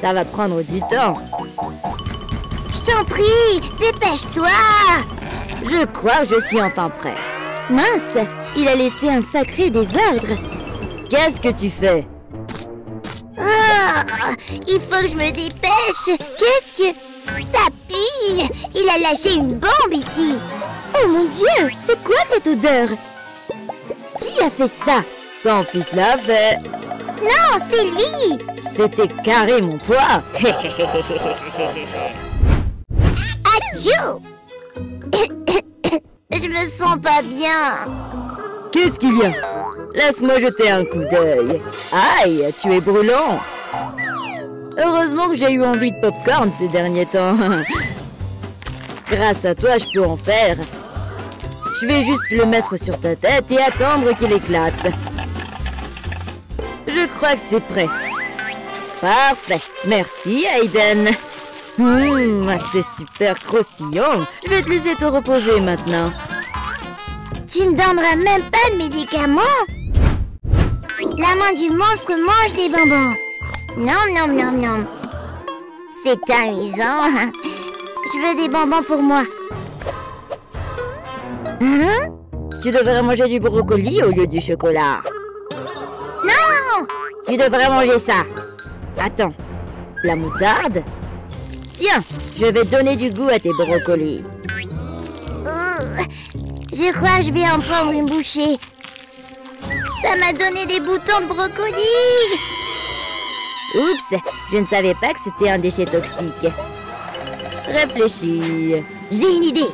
Ça va prendre du temps. Je t'en prie, dépêche-toi. Je crois que je suis enfin prêt. Mince, il a laissé un sacré désordre. Qu'est-ce que tu fais? Oh, il faut que je me dépêche. Qu'est-ce que... Ça pille. Il a lâché une bombe ici. Oh mon Dieu, c'est quoi cette odeur? Qui a fait ça? Ton fils l'a fait. Non, c'est lui. C'était carrément toi. Adieu. Je me sens pas bien. Qu'est-ce qu'il y a? Laisse-moi jeter un coup d'œil. Aïe, tu es brûlant. Heureusement que j'ai eu envie de pop-corn ces derniers temps. Grâce à toi, je peux en faire. Je vais juste le mettre sur ta tête et attendre qu'il éclate. Je crois que c'est prêt. Parfait. Merci, Aiden. C'est super croustillant. Je vais te laisser te reposer maintenant. Tu ne donneras même pas de médicaments? La main du monstre mange des bonbons. Non, non, non, non. C'est amusant. Je veux des bonbons pour moi. Hein? Tu devrais manger du brocoli au lieu du chocolat. Non! Tu devrais manger ça. Attends. La moutarde? Tiens, je vais donner du goût à tes brocolis. Je crois que je vais en prendre une bouchée. Ça m'a donné des boutons de brocoli. Oups, je ne savais pas que c'était un déchet toxique. Réfléchis. J'ai une idée.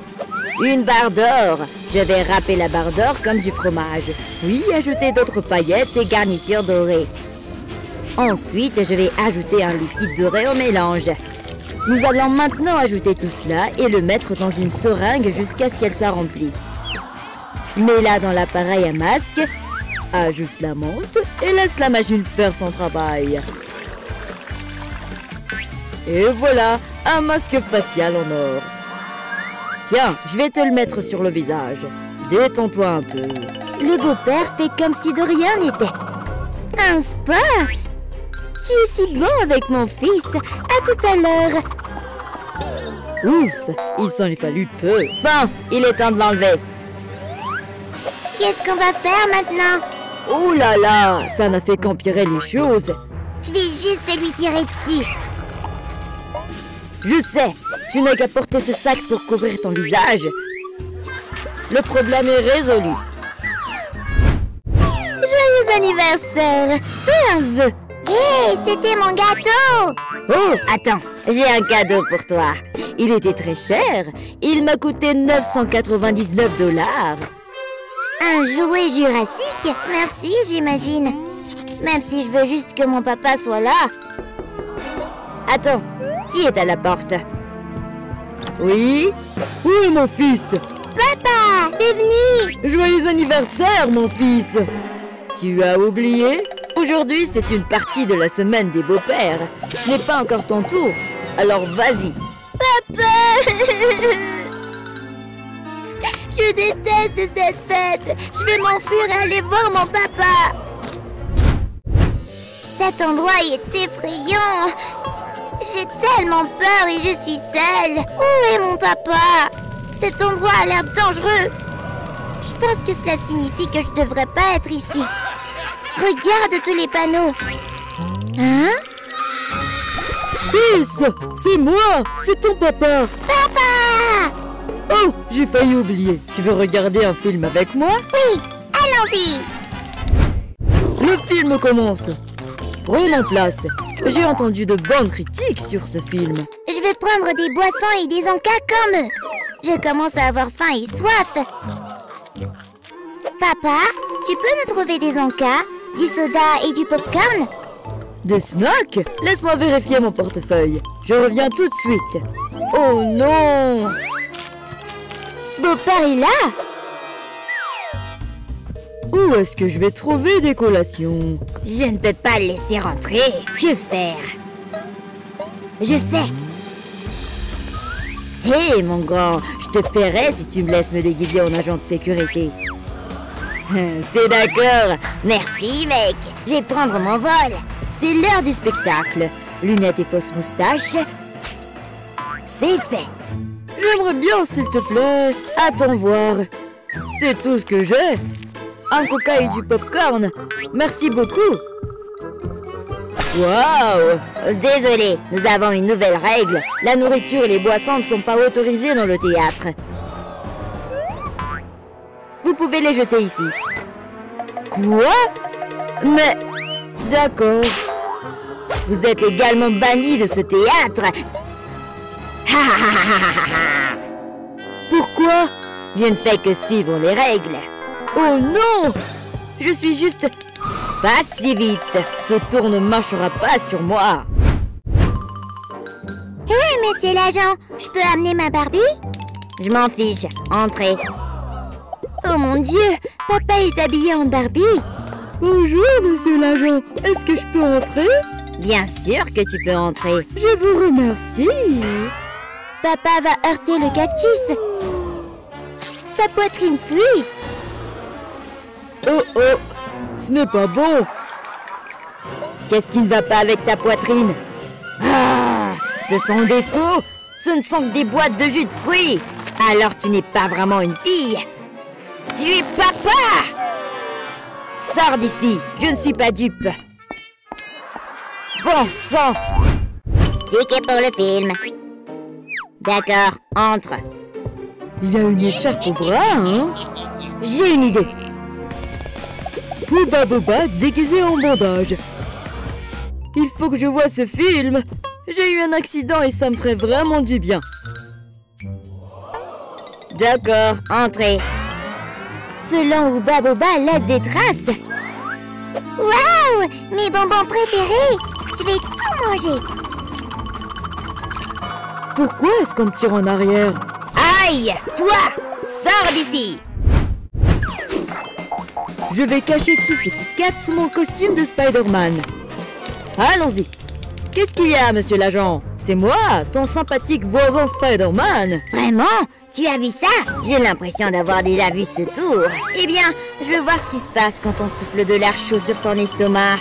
Une barre d'or. Je vais râper la barre d'or comme du fromage. Puis ajouter d'autres paillettes et garnitures dorées. Ensuite, je vais ajouter un liquide doré au mélange. Nous allons maintenant ajouter tout cela et le mettre dans une seringue jusqu'à ce qu'elle soit remplie. Mets-la dans l'appareil à masque, ajoute la menthe et laisse la machine faire son travail. Et voilà, un masque facial en or. Tiens, je vais te le mettre sur le visage. Détends-toi un peu. Le beau-père fait comme si de rien n'était. Un spa? Tu es si bon avec mon fils. À tout à l'heure. Ouf, il s'en est fallu peu. Bon, il est temps de l'enlever. Qu'est-ce qu'on va faire maintenant? Oh là là, ça n'a fait qu'empirer les choses. Je vais juste lui tirer dessus. Je sais, tu n'as qu'à porter ce sac pour couvrir ton visage. Le problème est résolu. Joyeux anniversaire! Fais un vœu! Hé, c'était mon gâteau! Oh, attends, j'ai un cadeau pour toi. Il était très cher. Il m'a coûté 999 $. Un jouet jurassique? Merci, j'imagine. Même si je veux juste que mon papa soit là. Attends, qui est à la porte? Oui? Où est mon fils? Papa, t'es venu! Joyeux anniversaire, mon fils! Tu as oublié? Aujourd'hui, c'est une partie de la semaine des beaux-pères. Ce n'est pas encore ton tour, alors vas-y. Papa! Je déteste cette fête. Je vais m'enfuir et aller voir mon papa. Cet endroit est effrayant. J'ai tellement peur et je suis seule. Où est mon papa? Cet endroit a l'air dangereux. Je pense que cela signifie que je ne devrais pas être ici. Regarde tous les panneaux. Hein? Fils, c'est moi, c'est ton papa. Papa! Oh, j'ai failli oublier. Tu veux regarder un film avec moi? Oui, allons-y. Le film commence. Prenons place. J'ai entendu de bonnes critiques sur ce film. Je vais prendre des boissons et des encas comme eux. Je commence à avoir faim et soif. Papa, tu peux nous trouver des encas, du soda et du pop-corn? Des snacks? Laisse-moi vérifier mon portefeuille. Je reviens tout de suite. Oh non! Beau-père est là! Où est-ce que je vais trouver des collations? Je ne peux pas le laisser rentrer. Que faire? Je sais! Hé, mon grand, je te paierai si tu me laisses me déguiser en agent de sécurité. C'est d'accord! Merci, mec! Je vais prendre mon vol. C'est l'heure du spectacle. Lunettes et fausses moustaches. C'est fait! J'aimerais bien, s'il te plaît. Attends voir. C'est tout ce que j'ai. Un coca et du pop-corn. Merci beaucoup. Waouh! Désolé, nous avons une nouvelle règle. La nourriture et les boissons ne sont pas autorisées dans le théâtre. Vous pouvez les jeter ici. Quoi? Mais... D'accord. Vous êtes également banni de ce théâtre. Pourquoi? Je ne fais que suivre les règles. Oh non! Je suis juste... Pas si vite. Ce tour ne marchera pas sur moi. Hé, monsieur l'agent, je peux amener ma Barbie? Je m'en fiche. Entrez. Oh mon Dieu, papa est habillé en Barbie. Bonjour, monsieur l'agent. Est-ce que je peux entrer? Bien sûr que tu peux entrer. Je vous remercie. Papa va heurter le cactus. Sa poitrine fuit. Oh oh, ce n'est pas bon. Qu'est-ce qui ne va pas avec ta poitrine? Ah, ce sont des faux. Ce ne sont que des boîtes de jus de fruits. Alors tu n'es pas vraiment une fille. Tu es papa. Sors d'ici, je ne suis pas dupe. Bon sang. Ticket pour le film. D'accord, entre. Il a une écharpe au bras, hein? J'ai une idée. Booba Boba déguisé en bandage. Il faut que je voie ce film. J'ai eu un accident et ça me ferait vraiment du bien. D'accord, entrez. Selon Booba Boba laisse des traces. Waouh! Mes bonbons préférés! Je vais tout manger. Pourquoi est-ce qu'on me tire en arrière? Aïe! Toi! Sors d'ici! Je vais cacher tous ces Kit-Kats sous mon costume de Spider-Man. Allons-y! Qu'est-ce qu'il y a, monsieur l'agent? C'est moi, ton sympathique voisin Spider-Man! Vraiment? Tu as vu ça? J'ai l'impression d'avoir déjà vu ce tour. Eh bien, je veux voir ce qui se passe quand on souffle de l'air chaud sur ton estomac.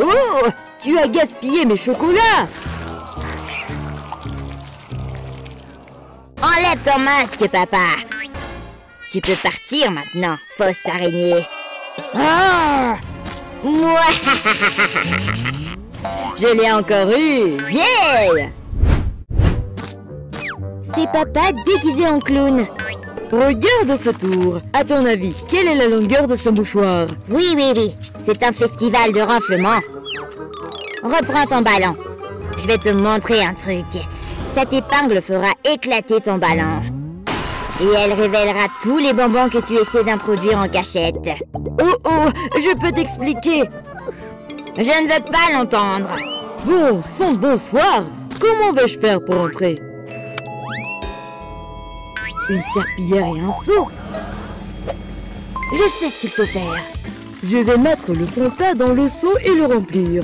Oh! Tu as gaspillé mes chocolats! Enlève ton masque, papa. Tu peux partir maintenant, fausse araignée. Oh! Je l'ai encore eu. Yeah! C'est papa déguisé en clown. Regarde ce tour. À ton avis, quelle est la longueur de ce mouchoir? Oui. C'est un festival de renflement. Reprends ton ballon. Je vais te montrer un truc. Cette épingle fera éclater ton ballon. Et elle révélera tous les bonbons que tu essaies d'introduire en cachette. Oh, je peux t'expliquer. Je ne veux pas l'entendre. Bon sang, bonsoir. Comment vais-je faire pour entrer? Une serpillière et un seau. Je sais ce qu'il faut faire. Je vais mettre le Fanta dans le seau et le remplir.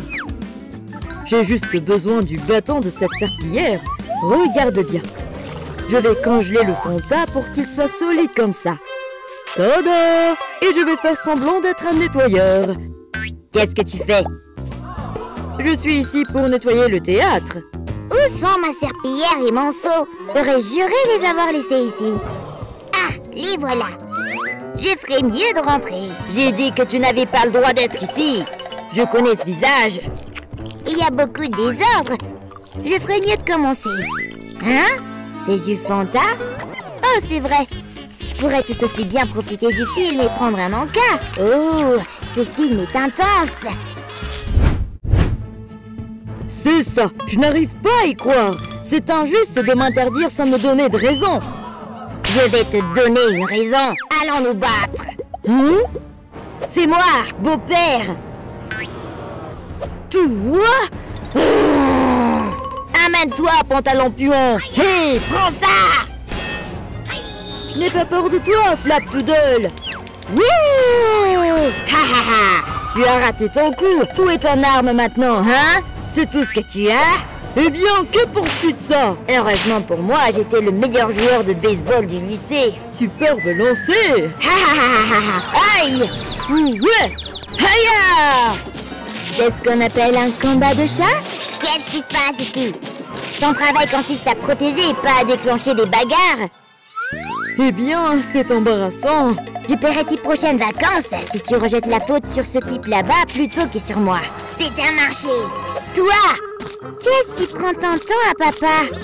J'ai juste besoin du bâton de cette serpillière. Regarde bien. Je vais congeler le Fanta pour qu'il soit solide comme ça. Tada! Et je vais faire semblant d'être un nettoyeur. Qu'est-ce que tu fais? Je suis ici pour nettoyer le théâtre. Où sont ma serpillière et mon seau? J'aurais juré les avoir laissés ici. Ah, les voilà. Je ferais mieux de rentrer. J'ai dit que tu n'avais pas le droit d'être ici. Je connais ce visage. Il y a beaucoup de désordre. Je ferais mieux de commencer. Hein? C'est du Fanta? Oh, c'est vrai. Je pourrais tout aussi bien profiter du film et prendre un encas. Oh, ce film est intense. C'est ça, je n'arrive pas à y croire. C'est injuste de m'interdire sans me donner de raison. Je vais te donner une raison. Allons nous battre. Hein? C'est moi, beau-père. Toi? Amène-toi, pantalon puant. Hé, prends ça. Je n'ai pas peur de toi, Flap Doodle. Wouh! Ha! Tu as raté ton coup. Où est ton arme maintenant, hein? C'est tout ce que tu as? Eh bien, que penses-tu de ça? Heureusement pour moi, j'étais le meilleur joueur de baseball du lycée. Superbe lancé! Ha! Aïe! Ouais! Hiya! C'est ce qu'on appelle un combat de chat? Qu'est-ce qui se passe ici? Ton travail consiste à protéger et pas à déclencher des bagarres. Eh bien, c'est embarrassant. Je paierai tes prochaines vacances si tu rejettes la faute sur ce type là-bas plutôt que sur moi. C'est un marché. Toi, qu'est-ce qui prend tant de temps à papa?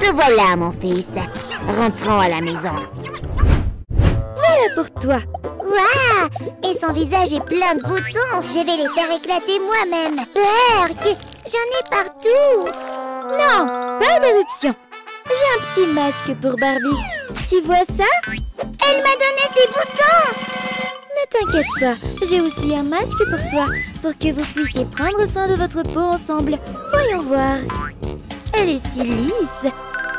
Te voilà, mon fils. Rentrons à la maison. Voilà pour toi. Waouh! Et son visage est plein de boutons. Je vais les faire éclater moi-même. Berk! J'en ai partout. Non, pas d'éruption. J'ai un petit masque pour Barbie. Tu vois ça? Elle m'a donné ses boutons. Ne t'inquiète pas, j'ai aussi un masque pour toi, pour que vous puissiez prendre soin de votre peau ensemble. Voyons voir. Elle est si lisse.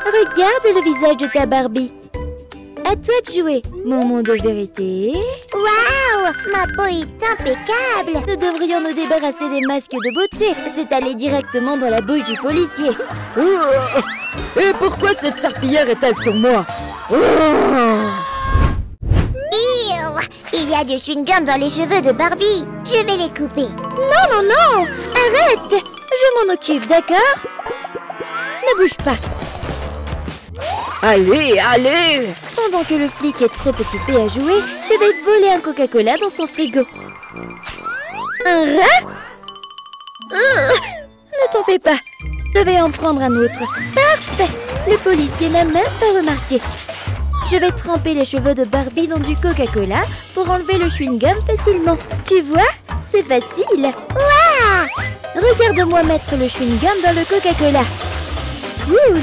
Regarde le visage de ta Barbie. À toi de jouer, mon monde de vérité. Waouh, ma peau est impeccable. Nous devrions nous débarrasser des masques de beauté. C'est aller directement dans la bouche du policier. Et pourquoi cette serpillière est-elle sur moi? Eww, il y a du chewing-gum dans les cheveux de Barbie. Je vais les couper. Non, arrête. Je m'en occupe, d'accord? Ne bouge pas. Allez! Pendant que le flic est trop occupé à jouer, je vais voler un Coca-Cola dans son frigo. Un rat? Ne t'en fais pas. Je vais en prendre un autre. Parfait! Le policier n'a même pas remarqué. Je vais tremper les cheveux de Barbie dans du Coca-Cola pour enlever le chewing-gum facilement. Tu vois? C'est facile. Waouh! Regarde-moi mettre le chewing-gum dans le Coca-Cola. Cool!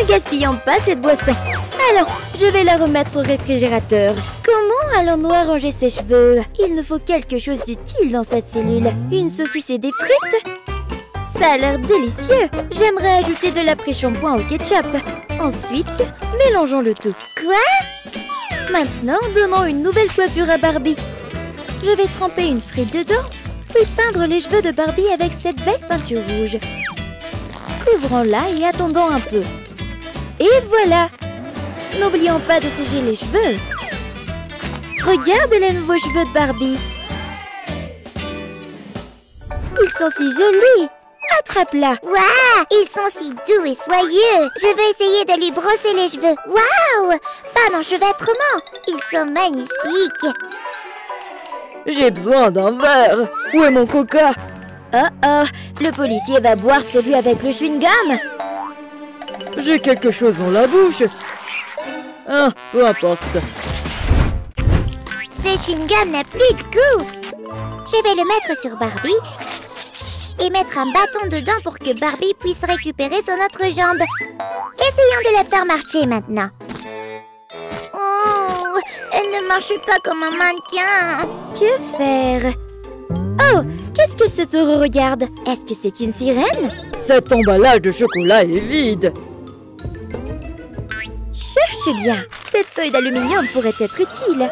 Ne gaspillons pas cette boisson. Alors, je vais la remettre au réfrigérateur. Comment allons-nous arranger ses cheveux? Il nous faut quelque chose d'utile dans cette cellule. Une saucisse et des frites? Ça a l'air délicieux. J'aimerais ajouter de l'après-shampoing au ketchup. Ensuite, mélangeons le tout. Quoi? Maintenant, donnons une nouvelle coiffure à Barbie. Je vais tremper une frite dedans, puis peindre les cheveux de Barbie avec cette belle peinture rouge. Couvrons-la et attendons un peu. Et voilà! N'oublions pas de sécher les cheveux. Regarde les nouveaux cheveux de Barbie. Ils sont si jolis. Attrape-la. Waouh! Ils sont si doux et soyeux. Je vais essayer de lui brosser les cheveux. Waouh! Pas d'enchevêtrement. Ils sont magnifiques. J'ai besoin d'un verre. Où est mon coca? Oh, le policier va boire celui avec le chewing-gum. J'ai quelque chose dans la bouche. Ah, peu importe. Ce chewing-gum n'a plus de goût. Je vais le mettre sur Barbie et mettre un bâton dedans pour que Barbie puisse récupérer son autre jambe. Essayons de la faire marcher maintenant. Oh, elle ne marche pas comme un mannequin. Que faire? Oh, qu'est-ce que ce taureau regarde? Est-ce que c'est une sirène? Cet emballage de chocolat est vide. Cherche bien. Cette feuille d'aluminium pourrait être utile.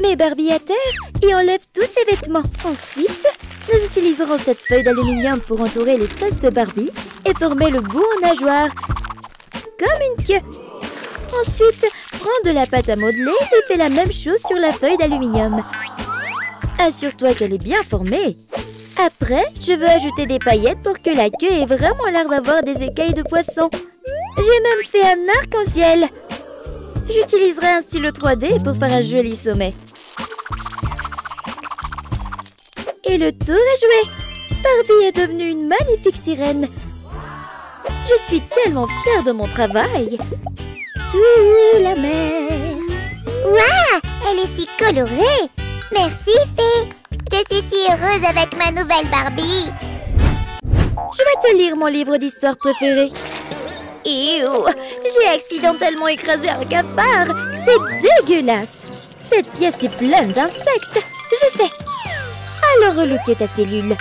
Mets Barbie à terre et enlève tous ses vêtements. Ensuite, nous utiliserons cette feuille d'aluminium pour entourer les fesses de Barbie et former le bout en nageoire, comme une queue. Ensuite, prends de la pâte à modeler et fais la même chose sur la feuille d'aluminium. Assure-toi qu'elle est bien formée. Après, je veux ajouter des paillettes pour que la queue ait vraiment l'air d'avoir des écailles de poisson. J'ai même fait un arc-en-ciel. J'utiliserai un stylo 3D pour faire un joli sommet. Et le tour est joué. Barbie est devenue une magnifique sirène. Je suis tellement fière de mon travail. Sous la mer. Waouh, elle est si colorée. Merci, Fée. Je suis si heureuse avec ma nouvelle Barbie. Je vais te lire mon livre d'histoire préféré. Ew, j'ai accidentellement écrasé un cafard. C'est dégueulasse. Cette pièce est pleine d'insectes. Je sais. Alors relookez ta cellule.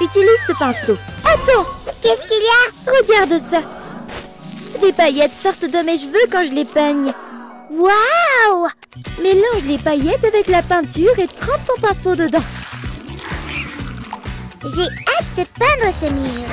Utilise ce pinceau. Attends. Qu'est-ce qu'il y a? Regarde ça. Des paillettes sortent de mes cheveux quand je les peigne. Waouh! Mélange les paillettes avec la peinture et trempe ton pinceau dedans. J'ai hâte de peindre ce mur.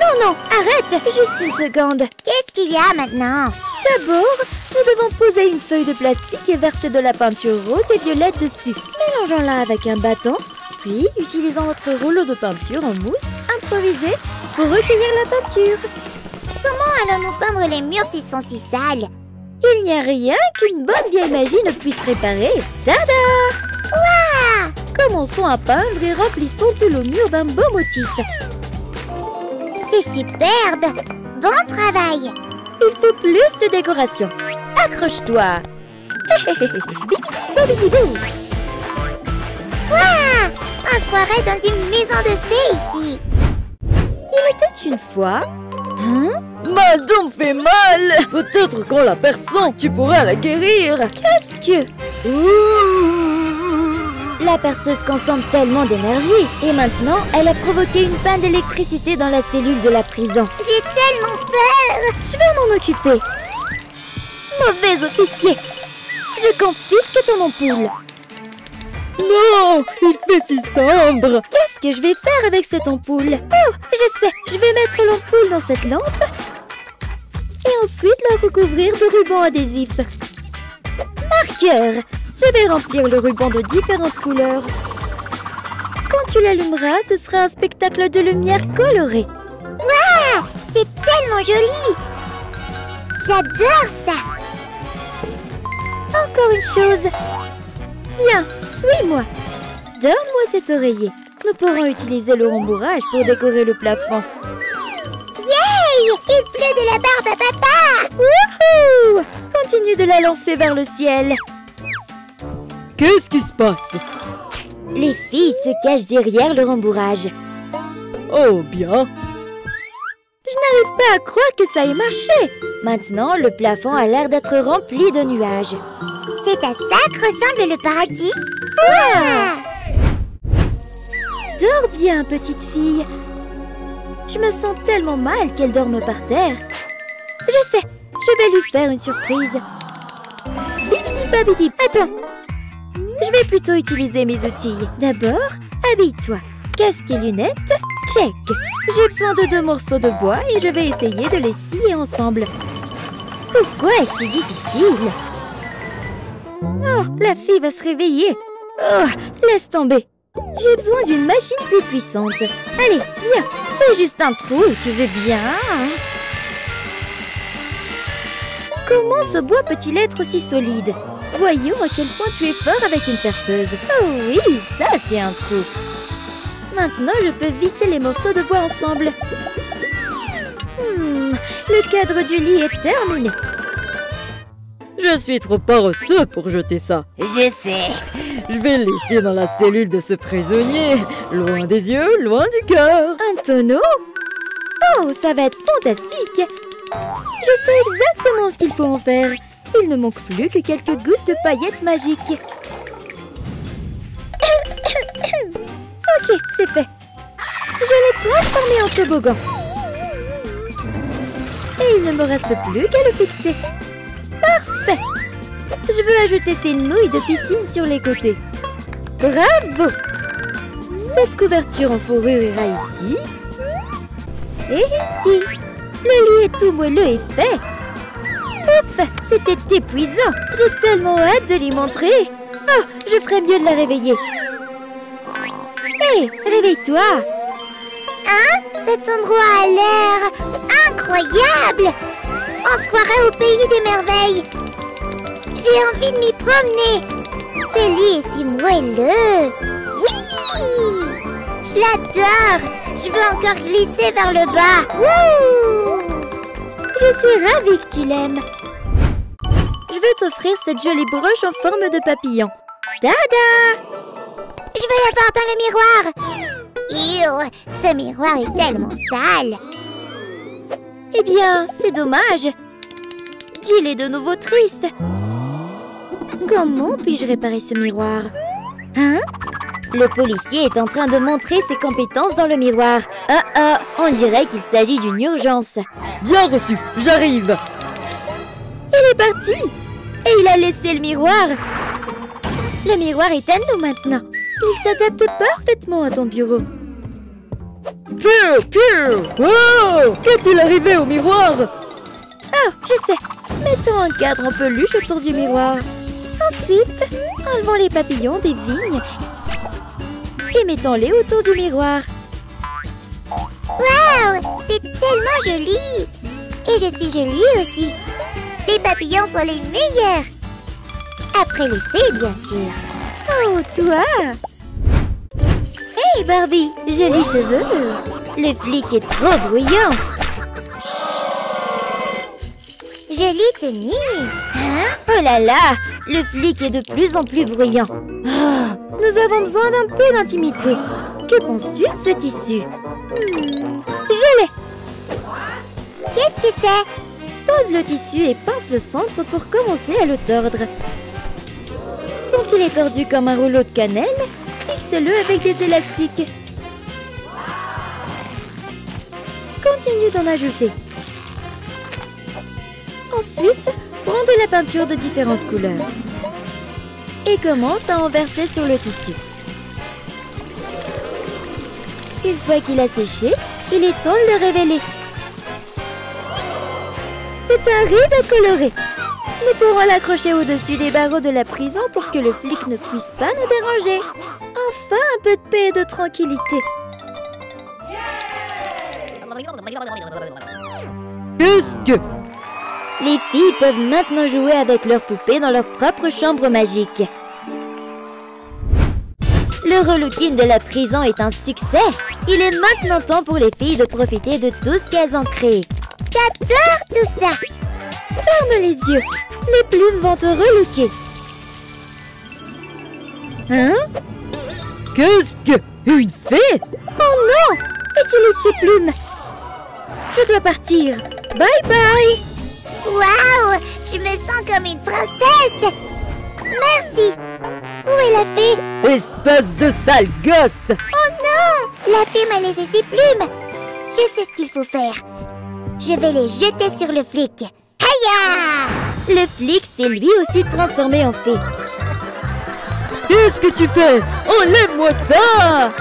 Non, non, arrête! Juste une seconde. Qu'est-ce qu'il y a maintenant? D'abord, nous devons poser une feuille de plastique et verser de la peinture rose et violette dessus. Mélangeons-la avec un bâton, puis utilisons notre rouleau de peinture en mousse improvisée pour recueillir la peinture. Comment allons-nous peindre les murs s'ils sont si sales? Il n'y a rien qu'une bonne vieille magie ne puisse réparer. Tada! Waouh! Commençons à peindre et remplissons tout le mur d'un beau motif. C'est superbe! Bon travail! Il faut plus de décoration. Accroche-toi! Waouh! On se croirait dans une maison de fées ici. Il était une fois... Hein? Ma dent fait mal. Peut-être qu'en la perçant, tu pourras la guérir. Qu'est-ce que... Ouh. La perceuse consomme tellement d'énergie. Et maintenant, elle a provoqué une panne d'électricité dans la cellule de la prison. J'ai tellement peur. Je vais m'en occuper. Mauvais officier. Je confisque ton ampoule. Non, il fait si sombre. Qu'est-ce que je vais faire avec cette ampoule? Oh, je sais, je vais mettre l'ampoule dans cette lampe et ensuite la recouvrir de rubans adhésifs. Marqueur. Je vais remplir le ruban de différentes couleurs. Quand tu l'allumeras, ce sera un spectacle de lumière colorée. Waouh, c'est tellement joli. J'adore ça. Encore une chose. Bien, suis-moi. Donne-moi cet oreiller. Nous pourrons utiliser le rembourrage pour décorer le plafond. Yay! Il pleut de la barbe à papa! Wouhou! Continue de la lancer vers le ciel. Qu'est-ce qui se passe? Les filles se cachent derrière le rembourrage. Oh bien. Je n'arrive pas à croire que ça ait marché. Maintenant, le plafond a l'air d'être rempli de nuages. C'est à ça que ressemble le paradis. Wow. Dors bien, petite fille. Je me sens tellement mal qu'elle dorme par terre. Je sais, je vais lui faire une surprise. Bibidi babidi, attends. Je vais plutôt utiliser mes outils. D'abord, habille-toi. Casque et lunettes, check. J'ai besoin de 2 morceaux de bois et je vais essayer de les scier ensemble. Pourquoi est-ce si difficile? Oh, la fille va se réveiller. Oh, laisse tomber. J'ai besoin d'une machine plus puissante. Allez, viens, fais juste un trou, tu veux bien. Comment ce bois peut-il être aussi solide? Voyons à quel point tu es fort avec une perceuse. Oh oui, ça c'est un trou. Maintenant, je peux visser les morceaux de bois ensemble. Le cadre du lit est terminé. Je suis trop paresseux pour jeter ça. Je sais. Je vais le laisser dans la cellule de ce prisonnier. Loin des yeux, loin du cœur. Un tonneau? Oh, ça va être fantastique. Je sais exactement ce qu'il faut en faire. Il ne manque plus que quelques gouttes de paillettes magiques. Ok, c'est fait. Je l'ai transformé en toboggan. Et il ne me reste plus qu'à le fixer. Parfait! Je veux ajouter ces nouilles de piscine sur les côtés. Bravo! Cette couverture en fourrure ira ici. Et ici. Le lit est tout moelleux et fait. Ouf! C'était épuisant. J'ai tellement hâte de lui montrer. Oh, je ferais mieux de la réveiller. Hé, réveille-toi! Hein? Cet endroit a l'air incroyable! On se croirait au pays des merveilles. J'ai envie de m'y promener. Ce lit est si moelleux. Oui! Je l'adore. Je veux encore glisser vers le bas. Wouh! Je suis ravie que tu l'aimes. Je vais t'offrir cette jolie broche en forme de papillon. Tada! Je vais la voir dans le miroir. Ew, ce miroir est tellement sale. Eh bien, c'est dommage. Jill est de nouveau triste. Comment puis-je réparer ce miroir? Hein? Le policier est en train de montrer ses compétences dans le miroir. Ah ah, on dirait qu'il s'agit d'une urgence. Bien reçu, j'arrive. Il est parti. Et il a laissé le miroir. Le miroir est à nous maintenant. Il s'adapte parfaitement à ton bureau. Piu, piu. Oh! Qu'est-il arrivé au miroir? Oh, je sais. Mettons un cadre en peluche autour du miroir. Ensuite, enlevons les papillons des vignes et mettons-les autour du miroir. Waouh! C'est tellement joli! Et je suis jolie aussi. Les papillons sont les meilleurs. Après les fées, bien sûr. Oh, toi! Hey Barbie, jolis cheveux. Le flic est trop bruyant. Jolie tenue. Hein? Oh là là, le flic est de plus en plus bruyant. Oh, nous avons besoin d'un peu d'intimité. Que penses-tu de ce tissu? Je l'ai. Qu'est-ce que c'est? Pose le tissu et pince le centre pour commencer à le tordre. Quand il est tordu comme un rouleau de cannelle, fixe-le avec des élastiques. Continue d'en ajouter. Ensuite, prends de la peinture de différentes couleurs et commence à en verser sur le tissu. Une fois qu'il a séché, il est temps de le révéler. C'est un rideau coloré. Nous pourrons l'accrocher au-dessus des barreaux de la prison pour que le flic ne puisse pas nous déranger. Enfin, un peu de paix et de tranquillité. Qu'est-ce que... Les filles peuvent maintenant jouer avec leurs poupées dans leur propre chambre magique. Le relooking de la prison est un succès. Il est maintenant temps pour les filles de profiter de tout ce qu'elles ont créé. J'adore tout ça. Ferme les yeux. Les plumes vont te relooker. Hein? Qu'est-ce que... Une fée? Oh non! Utilise ces plumes. Je dois partir. Bye bye. Waouh! Je me sens comme une princesse. Merci. Où est la fée? Espèce de sale gosse! Oh non! La fée m'a laissé ses plumes. Je sais ce qu'il faut faire. Je vais les jeter sur le flic. Hiya! Le flic s'est lui aussi transformé en fée. Qu'est-ce que tu fais? Enlève-moi ça!